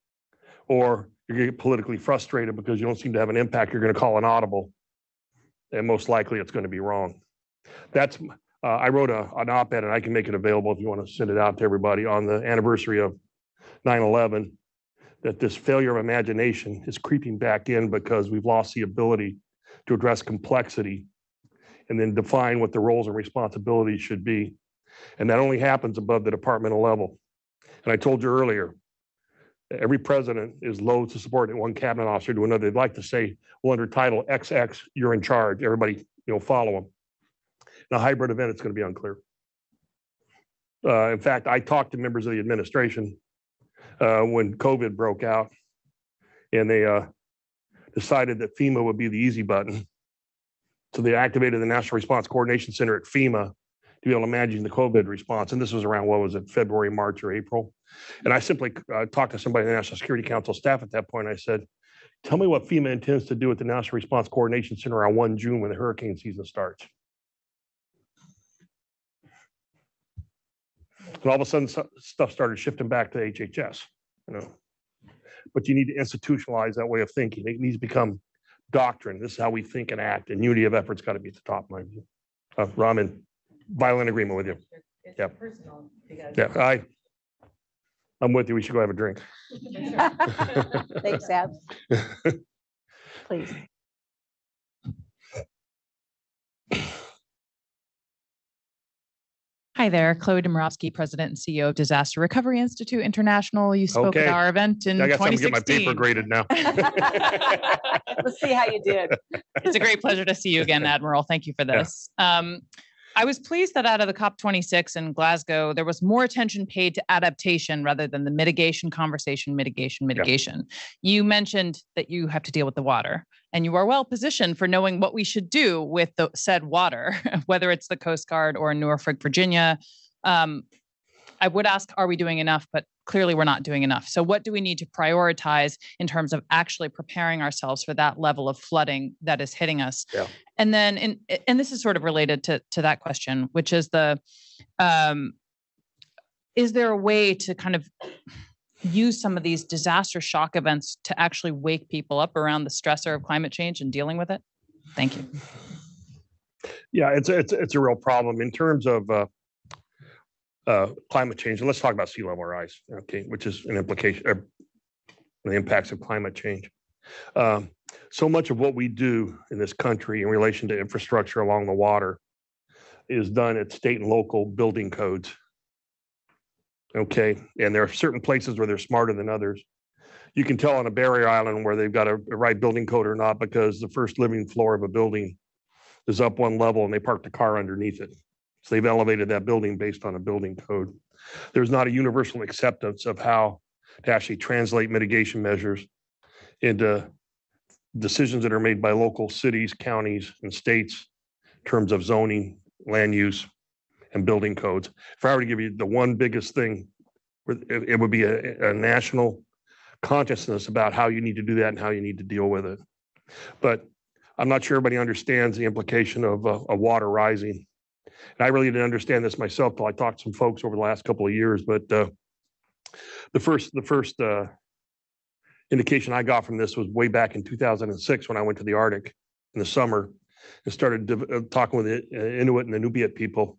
or you're gonna get politically frustrated because you don't seem to have an impact. You're gonna call an audible, and most likely it's gonna be wrong. That's uh, I wrote a, an op-ed, and I can make it available if you want to send it out to everybody, on the anniversary of nine eleven, that this failure of imagination is creeping back in because we've lost the ability to address complexity and then define what the roles and responsibilities should be. And that only happens above the departmental level. And I told you earlier, every president is loath to subordinate one cabinet officer to another. They'd like to say, well, under title X X, you're in charge. Everybody, you know, follow them. In a hybrid event, it's going to be unclear. Uh, in fact, I talked to members of the administration uh, when COVID broke out, and they uh, decided that FEMA would be the easy button. So they activated the National Response Coordination Center at FEMA to be able to manage the COVID response. And this was around, what was it, February, March, or April? And I simply uh, talked to somebody in the National Security Council staff at that point. I said, tell me what FEMA intends to do at the National Response Coordination Center on the first of June when the hurricane season starts. And all of a sudden, stuff started shifting back to H H S, you know. But you need to institutionalize that way of thinking. It needs to become doctrine. This is how we think and act, and unity of effort's got to be at the top, my view. Uh, Ram, in violent agreement with you. It's yeah. Personal. Yeah, I, I'm with you. We should go have a drink. Thanks, Ab. Please. Hi there, Chloe Domorowski, President and C E O of Disaster Recovery Institute International. You spoke okay. at our event in I got twenty sixteen. I got to get my paper graded now. Let's see how you did. It's a great pleasure to see you again, Admiral. Thank you for this. Yeah. Um, I was pleased that out of the COP twenty-six in Glasgow, there was more attention paid to adaptation rather than the mitigation conversation, mitigation, mitigation. Yeah. You mentioned that you have to deal with the water, and you are well positioned for knowing what we should do with the said water, whether it's the Coast Guard or Norfolk, Virginia. Um, I would ask, are we doing enough? But clearly we're not doing enough. So what do we need to prioritize in terms of actually preparing ourselves for that level of flooding that is hitting us? Yeah. And then, in, and this is sort of related to, to that question, which is the, um, is there a way to kind of use some of these disaster shock events to actually wake people up around the stressor of climate change and dealing with it? Thank you. Yeah, it's a, it's, it's a real problem in terms of uh, uh, climate change. And let's talk about sea level rise, okay, which is an implication of the impacts of climate change. Um, so much of what we do in this country in relation to infrastructure along the water is done at state and local building codes. Okay, and there are certain places where they're smarter than others. You can tell on a barrier island where they've got a, a right building code or not, because the first living floor of a building is up one level and they park the car underneath it. So they've elevated that building based on a building code. There's not a universal acceptance of how to actually translate mitigation measures into decisions that are made by local cities, counties, and states in terms of zoning, land use, and building codes. If I were to give you the one biggest thing, it would be a, a national consciousness about how you need to do that and how you need to deal with it. But I'm not sure everybody understands the implication of, uh, of water rising And I really didn't understand this myself till I talked to some folks over the last couple of years. But uh, the first, the first uh, indication I got from this was way back in two thousand six when I went to the Arctic in the summer and started uh, talking with the Inuit and the Nubiat people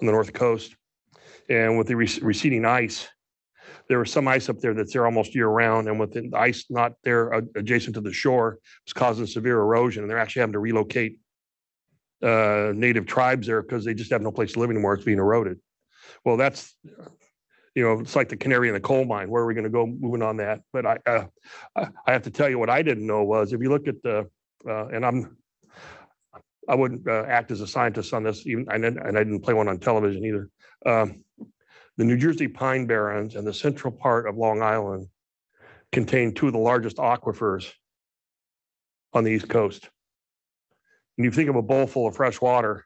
on the north coast. And with the rec receding ice, there was some ice up there that's there almost year round. And with the ice not there uh, adjacent to the shore, it's causing severe erosion. And they're actually having to relocate uh, native tribes there because they just have no place to live anymore. It's being eroded. Well, that's, you know, it's like the canary in the coal mine. Where are we going to go moving on that? But I, uh, I have to tell you what I didn't know was if you look at the, uh, and I'm, I wouldn't uh, act as a scientist on this, even, and, and I didn't play one on television either. Um, the New Jersey Pine Barrens and the central part of Long Island contain two of the largest aquifers on the East Coast. And you think of a bowl full of fresh water,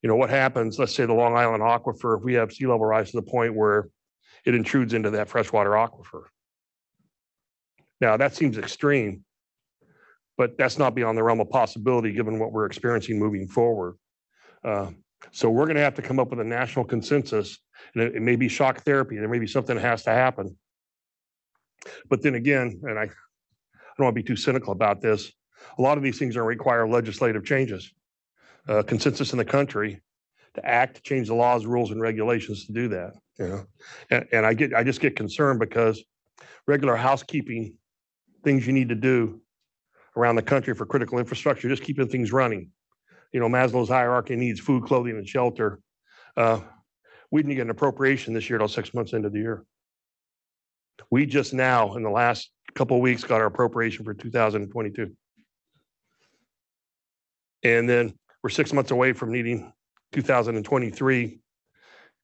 you know, what happens, let's say the Long Island aquifer, if we have sea level rise to the point where it intrudes into that freshwater aquifer. Now that seems extreme, but that's not beyond the realm of possibility given what we're experiencing moving forward. Uh, So we're going to have to come up with a national consensus, and it, it may be shock therapy. There may be something that has to happen. But then again, and I, I don't want to be too cynical about this, a lot of these things are going to require legislative changes, uh, consensus in the country to act, change the laws, rules, and regulations to do that. You know, and, and I get, I just get concerned because regular housekeeping, things you need to do around the country for critical infrastructure, just keeping things running. You know, Maslow's hierarchy needs food, clothing, and shelter. Uh, we didn't get an appropriation this year till six months into the year. We just now, in the last couple of weeks, got our appropriation for two thousand twenty-two. And then we're six months away from needing two thousand twenty-three,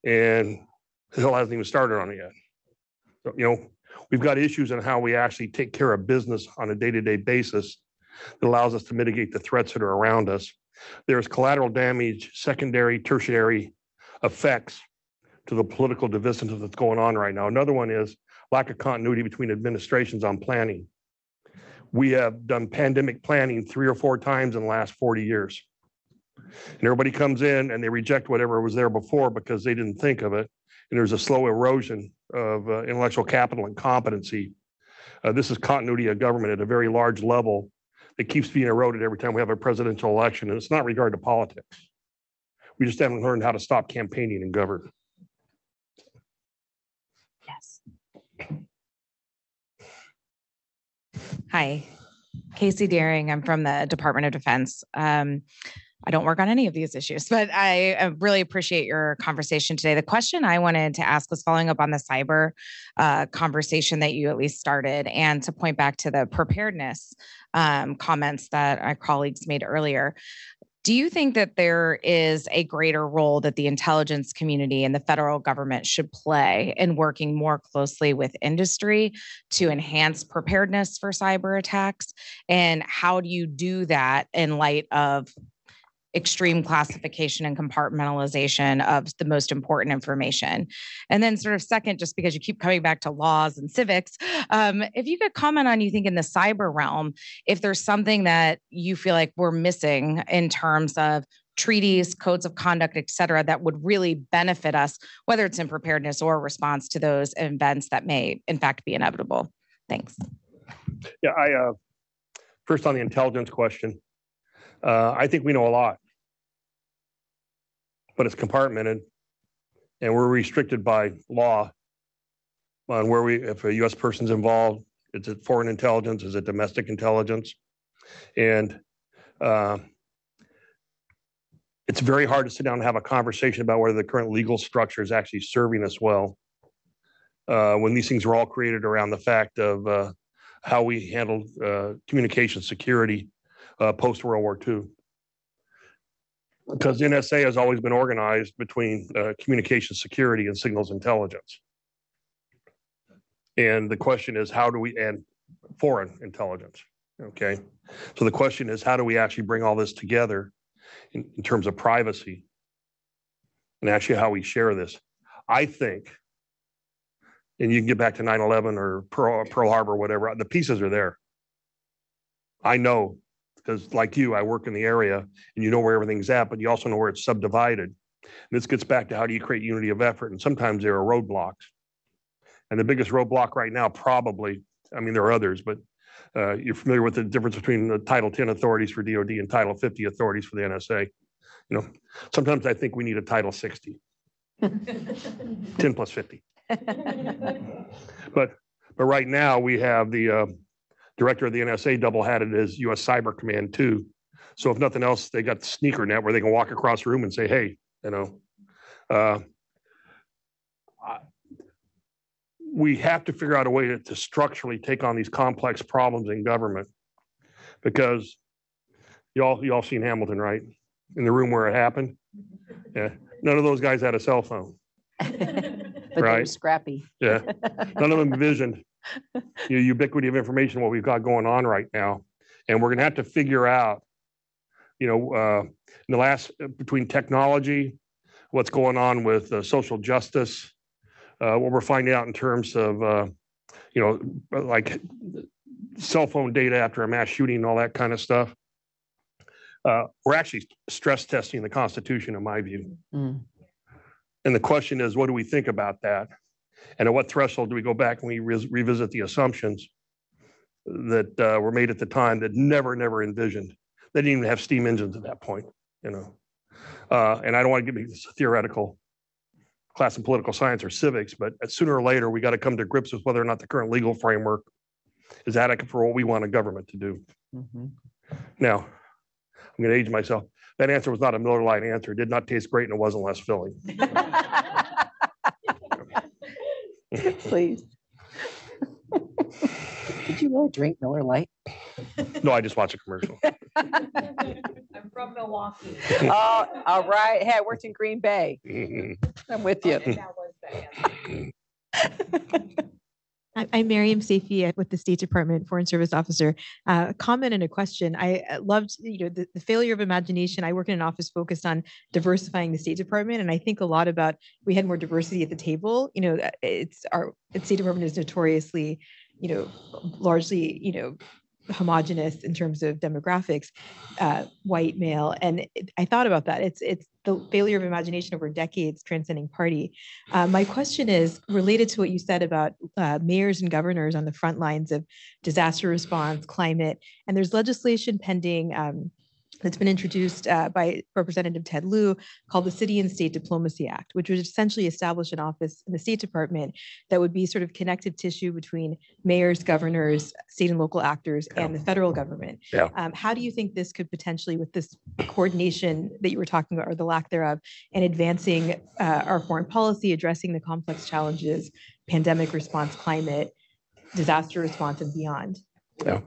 and the hill hasn't even started on it yet. So, you know, we've got issues in how we actually take care of business on a day-to-day basis that allows us to mitigate the threats that are around us. There's collateral damage, secondary, tertiary effects to the political divisiveness that's going on right now. Another one is lack of continuity between administrations on planning. We have done pandemic planning three or four times in the last forty years. And everybody comes in and they reject whatever was there before because they didn't think of it. And there's a slow erosion of uh, intellectual capital and competency. Uh, this is continuity of government at a very large level. It keeps being eroded every time we have a presidential election, and it's not regard to politics. We just haven't learned how to stop campaigning and govern. Yes. Hi, Casey Deering. I'm from the Department of Defense. Um, I don't work on any of these issues, but I really appreciate your conversation today. The question I wanted to ask was following up on the cyber uh, conversation that you at least started, and to point back to the preparedness um, comments that our colleagues made earlier. Do you think that there is a greater role that the intelligence community and the federal government should play in working more closely with industry to enhance preparedness for cyber attacks? And how do you do that in light of extreme classification and compartmentalization of the most important information? And then sort of second, just because you keep coming back to laws and civics, um, if you could comment on, you think in the cyber realm, if there's something that you feel like we're missing in terms of treaties, codes of conduct, et cetera, that would really benefit us, whether it's in preparedness or response to those events that may in fact be inevitable. Thanks. Yeah, I uh, first on the intelligence question, uh, I think we know a lot, but it's compartmented, and we're restricted by law on where we, if a U S person's involved, is it foreign intelligence, is it domestic intelligence? And uh, it's very hard to sit down and have a conversation about whether the current legal structure is actually serving us well uh, when these things were all created around the fact of uh, how we handled uh, communication security uh, post-World War Two. Because N S A has always been organized between uh, communication security and signals intelligence. And the question is, how do we, and foreign intelligence, okay? So the question is, how do we actually bring all this together in, in terms of privacy and actually how we share this? I think, and you can get back to nine eleven or Pearl, Pearl Harbor, whatever, the pieces are there. I know because like you, I work in the area and you know where everything's at, but you also know where it's subdivided. And this gets back to how do you create unity of effort? And sometimes there are roadblocks. And the biggest roadblock right now, probably, I mean, there are others, but uh, you're familiar with the difference between the Title ten authorities for D O D and Title fifty authorities for the N S A. You know, sometimes I think we need a Title sixty, ten plus fifty. But, but right now we have the uh, director of the N S A double-hatted as U S Cyber Command too. So if nothing else, they got the sneaker net where they can walk across the room and say, hey, you know, uh, we have to figure out a way to, to structurally take on these complex problems in government, because y'all y'all seen Hamilton, right? In the room where it happened. Yeah. None of those guys had a cell phone. But right? They were scrappy. Yeah. None of them envisioned the ubiquity of information, what we've got going on right now. And we're going to have to figure out, you know, uh, in the last, between technology, what's going on with uh, social justice, uh, what we're finding out in terms of, uh, you know, like cell phone data after a mass shooting and all that kind of stuff. Uh, we're actually stress testing the Constitution, in my view. Mm. And the question is, what do we think about that? And at what threshold do we go back and we re revisit the assumptions that uh, were made at the time that never, never envisioned? They didn't even have steam engines at that point, you know. Uh, and I don't want to give this theoretical class in political science or civics, but sooner or later, we got to come to grips with whether or not the current legal framework is adequate for what we want a government to do. Mm-hmm. Now, I'm going to age myself. That answer was not a Miller Lite answer. It did not taste great, and it wasn't less filling. Please. Did you really drink Miller Lite? No, I just watched a commercial. I'm from Milwaukee. Oh, all right. Hey, I worked in Green Bay. Mm-hmm. I'm with you. That was the answer. I'm Miriam Safi with the State Department Foreign Service Officer. Uh, a comment and a question. I loved, you know, the, the failure of imagination. I work in an office focused on diversifying the State Department, and I think a lot about we had more diversity at the table. You know, it's our the State Department is notoriously, you know, largely, you know, homogenous in terms of demographics, uh, white male, and it, I thought about that. It's it's the failure of imagination over decades, transcending party. Uh, my question is related to what you said about uh, mayors and governors on the front lines of disaster response, climate, and there's legislation pending um, that's been introduced uh, by Representative Ted Lieu called the City and State Diplomacy Act, which would essentially establish an office in the State Department that would be sort of connective tissue between mayors, governors, state and local actors, and yeah. the federal government. Yeah. Um, how do you think this could potentially, with this coordination that you were talking about, or the lack thereof, and advancing uh, our foreign policy, addressing the complex challenges, pandemic response, climate, disaster response, and beyond? Yeah.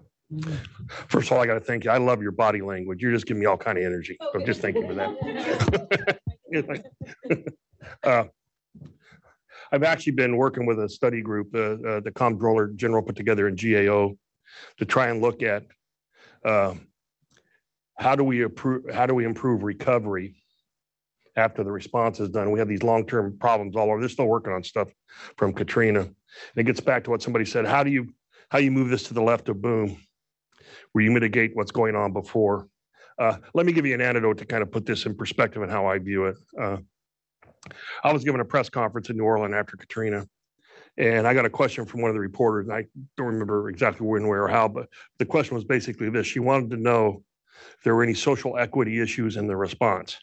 First of all, I got to thank you. I love your body language. You're just giving me all kind of energy. So just thank you for that. uh, I've actually been working with a study group, uh, uh, the Comptroller General put together in G A O, to try and look at uh, how do we improve, how do we improve recovery after the response is done. We have these long-term problems all over. They're still working on stuff from Katrina, and it gets back to what somebody said. How do you how you move this to the left of boom, where you mitigate what's going on before. Uh, let me give you an anecdote to kind of put this in perspective and how I view it. Uh, I was given a press conference in New Orleans after Katrina, and I got a question from one of the reporters, and I don't remember exactly when, where, or how, but the question was basically this. She wanted to know if there were any social equity issues in the response.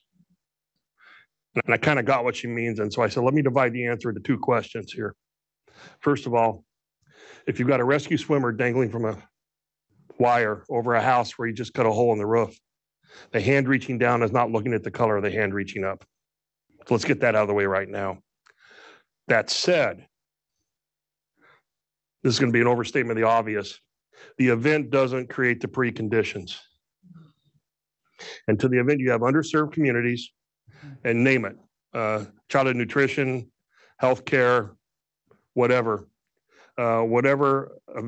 And I kind of got what she means, and so I said, let me divide the answer into two questions here. First of all, if you've got a rescue swimmer dangling from a wire over a house where you just cut a hole in the roof, the hand reaching down is not looking at the color of the hand reaching up. So let's get that out of the way right now. That said, this is going to be an overstatement of the obvious. The event doesn't create the preconditions. And to the event you have underserved communities, and name it, uh, childhood nutrition, healthcare, whatever. Uh, whatever uh,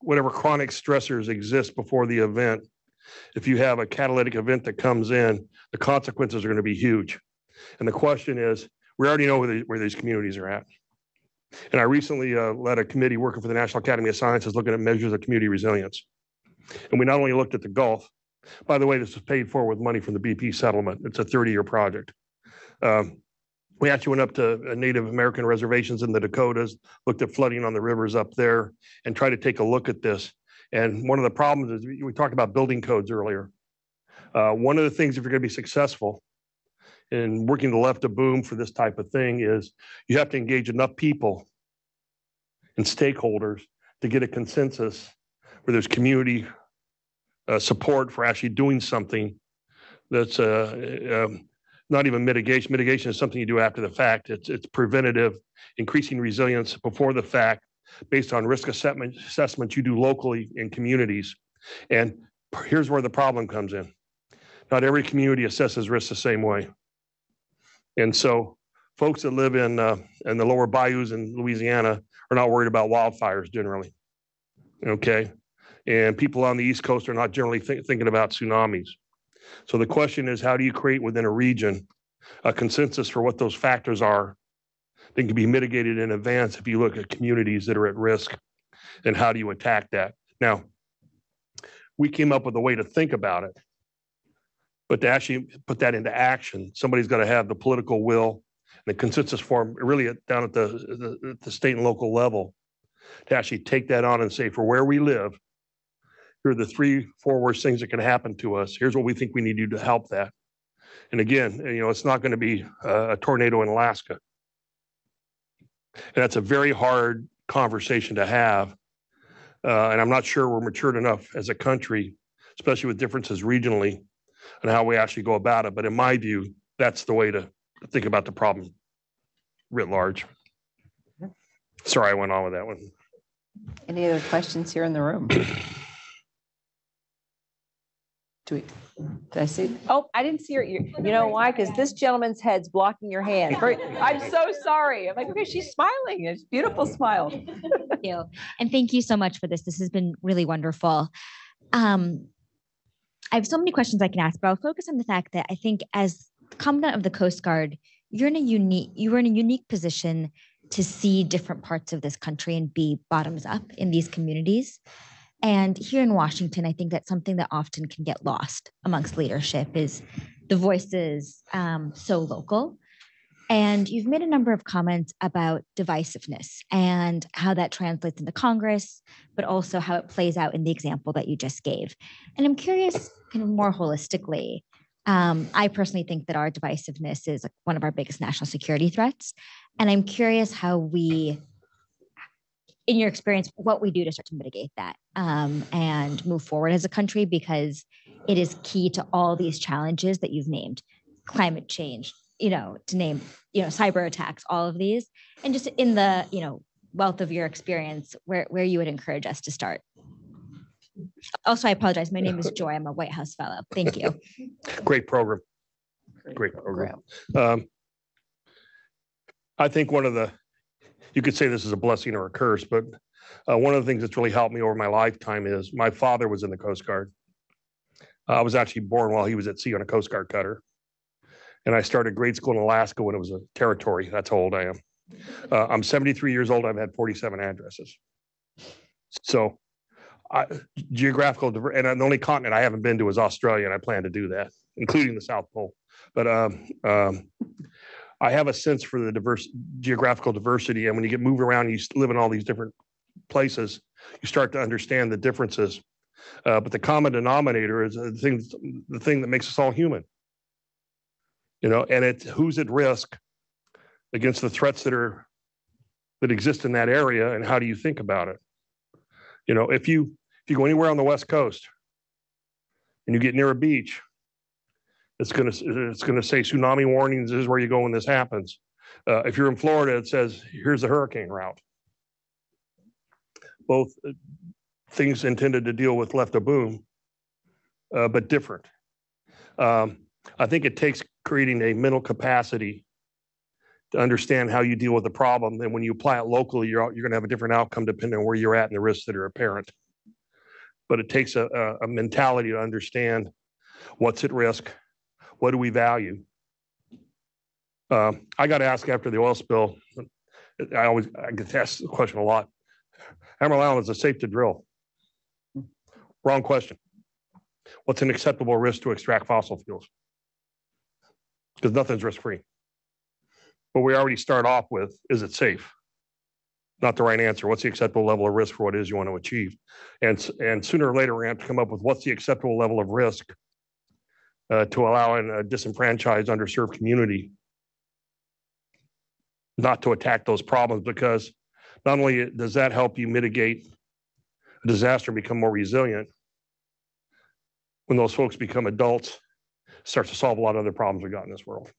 whatever chronic stressors exist before the event, if you have a catalytic event that comes in, the consequences are going to be huge. And the question is, we already know where, the, where these communities are at. And I recently uh, led a committee working for the National Academy of Sciences looking at measures of community resilience. And we not only looked at the Gulf, By the way, this was paid for with money from the B P settlement. It's a thirty-year project. Um, we actually went up to Native American reservations in the Dakotas, looked at flooding on the rivers up there, and tried to take a look at this. And one of the problems is, we talked about building codes earlier. Uh, one of the things, if you're going to be successful in working the left of boom for this type of thing, is you have to engage enough people and stakeholders to get a consensus where there's community uh, support for actually doing something that's uh, um, not even mitigation. Mitigation is something you do after the fact. It's, it's preventative, increasing resilience before the fact based on risk assessment, assessments you do locally in communities. And here's where the problem comes in. Not every community assesses risk the same way. And so folks that live in, uh, in the lower bayous in Louisiana are not worried about wildfires generally, okay? And people on the East Coast are not generally th thinking about tsunamis. So the question is, how do you create within a region a consensus for what those factors are that can be mitigated in advance if you look at communities that are at risk, and how do you attack that? Now, we came up with a way to think about it. But to actually put that into action, somebody's got to have the political will and the consensus form, really at, down at the, the, the state and local level, to actually take that on and say, for where we live, here are the three, four worst things that can happen to us. Here's what we think we need to do to help that. And again, you know, it's not going to be a, a tornado in Alaska. And that's a very hard conversation to have. Uh, and I'm not sure we're matured enough as a country, especially with differences regionally, and how we actually go about it. But in my view, that's the way to think about the problem writ large. Sorry, I went on with that one. Any other questions here in the room? Do we, did I see? Oh, I didn't see her. You, you know why? Because this gentleman's head's blocking your hand. I'm so sorry. I'm like, okay, she's smiling. It's a beautiful smile. Thank you. And thank you so much for this. This has been really wonderful. Um, I have so many questions I can ask, but I'll focus on the fact that I think as Commandant of the Coast Guard, you're in a unique, you were in a unique position to see different parts of this country and be bottoms up in these communities. And here in Washington, I think that's something that often can get lost amongst leadership, is the voices um, so local. And you've made a number of comments about divisiveness and how that translates into Congress, but also how it plays out in the example that you just gave. And I'm curious, kind of more holistically, um, I personally think that our divisiveness is one of our biggest national security threats. And I'm curious how we, in your experience, what we do to start to mitigate that um, and move forward as a country, because it is key to all these challenges that you've named: climate change, you know, to name, you know, cyber attacks, all of these. And just in the, you know, wealth of your experience, where, where you would encourage us to start. Also, I apologize. My name is Joy. I'm a White House fellow. Thank you. Great program. Great program. Um, I think one of the, you could say this is a blessing or a curse, but uh, one of the things that's really helped me over my lifetime is my father was in the Coast Guard. Uh, I was actually born while he was at sea on a Coast Guard cutter. And I started grade school in Alaska when it was a territory. That's how old I am. Uh, I'm seventy-three years old. I've had forty-seven addresses. So I, geographical, and the only continent I haven't been to is Australia, and I plan to do that, including the South Pole. But um, um, I have a sense for the diverse geographical diversity. And when you get moved around, you live in all these different places, you start to understand the differences. Uh, but the common denominator is the thing, the thing that makes us all human. You know, and it's who's at risk against the threats that are that exist in that area, and how do you think about it? You know, if you if you go anywhere on the West Coast and you get near a beach, it's gonna it's gonna say tsunami warnings. This is where you go when this happens. Uh, if you're in Florida, it says here's the hurricane route. Both things intended to deal with left of boom, uh, but different. Um, I think it takes creating a mental capacity to understand how you deal with the problem. And when you apply it locally, you're, you're going to have a different outcome depending on where you're at and the risks that are apparent. But it takes a, a mentality to understand what's at risk, what do we value. Um, I got asked after the oil spill, I always I get asked the question a lot, Emerald Island, is it safe to drill? Wrong question. what's an acceptable risk to extract fossil fuels? Because nothing's risk-free. But we already start off with, is it safe? Not the right answer. What's the acceptable level of risk for what it is you want to achieve? And, and sooner or later, we have to come up with what's the acceptable level of risk uh, to allow a disenfranchised, underserved community not to attack those problems, because not only does that help you mitigate a disaster and become more resilient, when those folks become adults, it starts to solve a lot of other problems we've got in this world.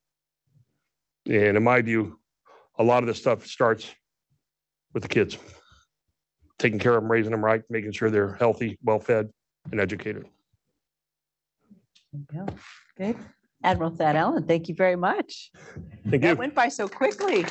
And in my view, a lot of this stuff starts with the kids, taking care of them, raising them right, making sure they're healthy, well-fed, and educated. There you go. Good. Admiral Thad Allen, thank you very much. Thank you. That went by so quickly.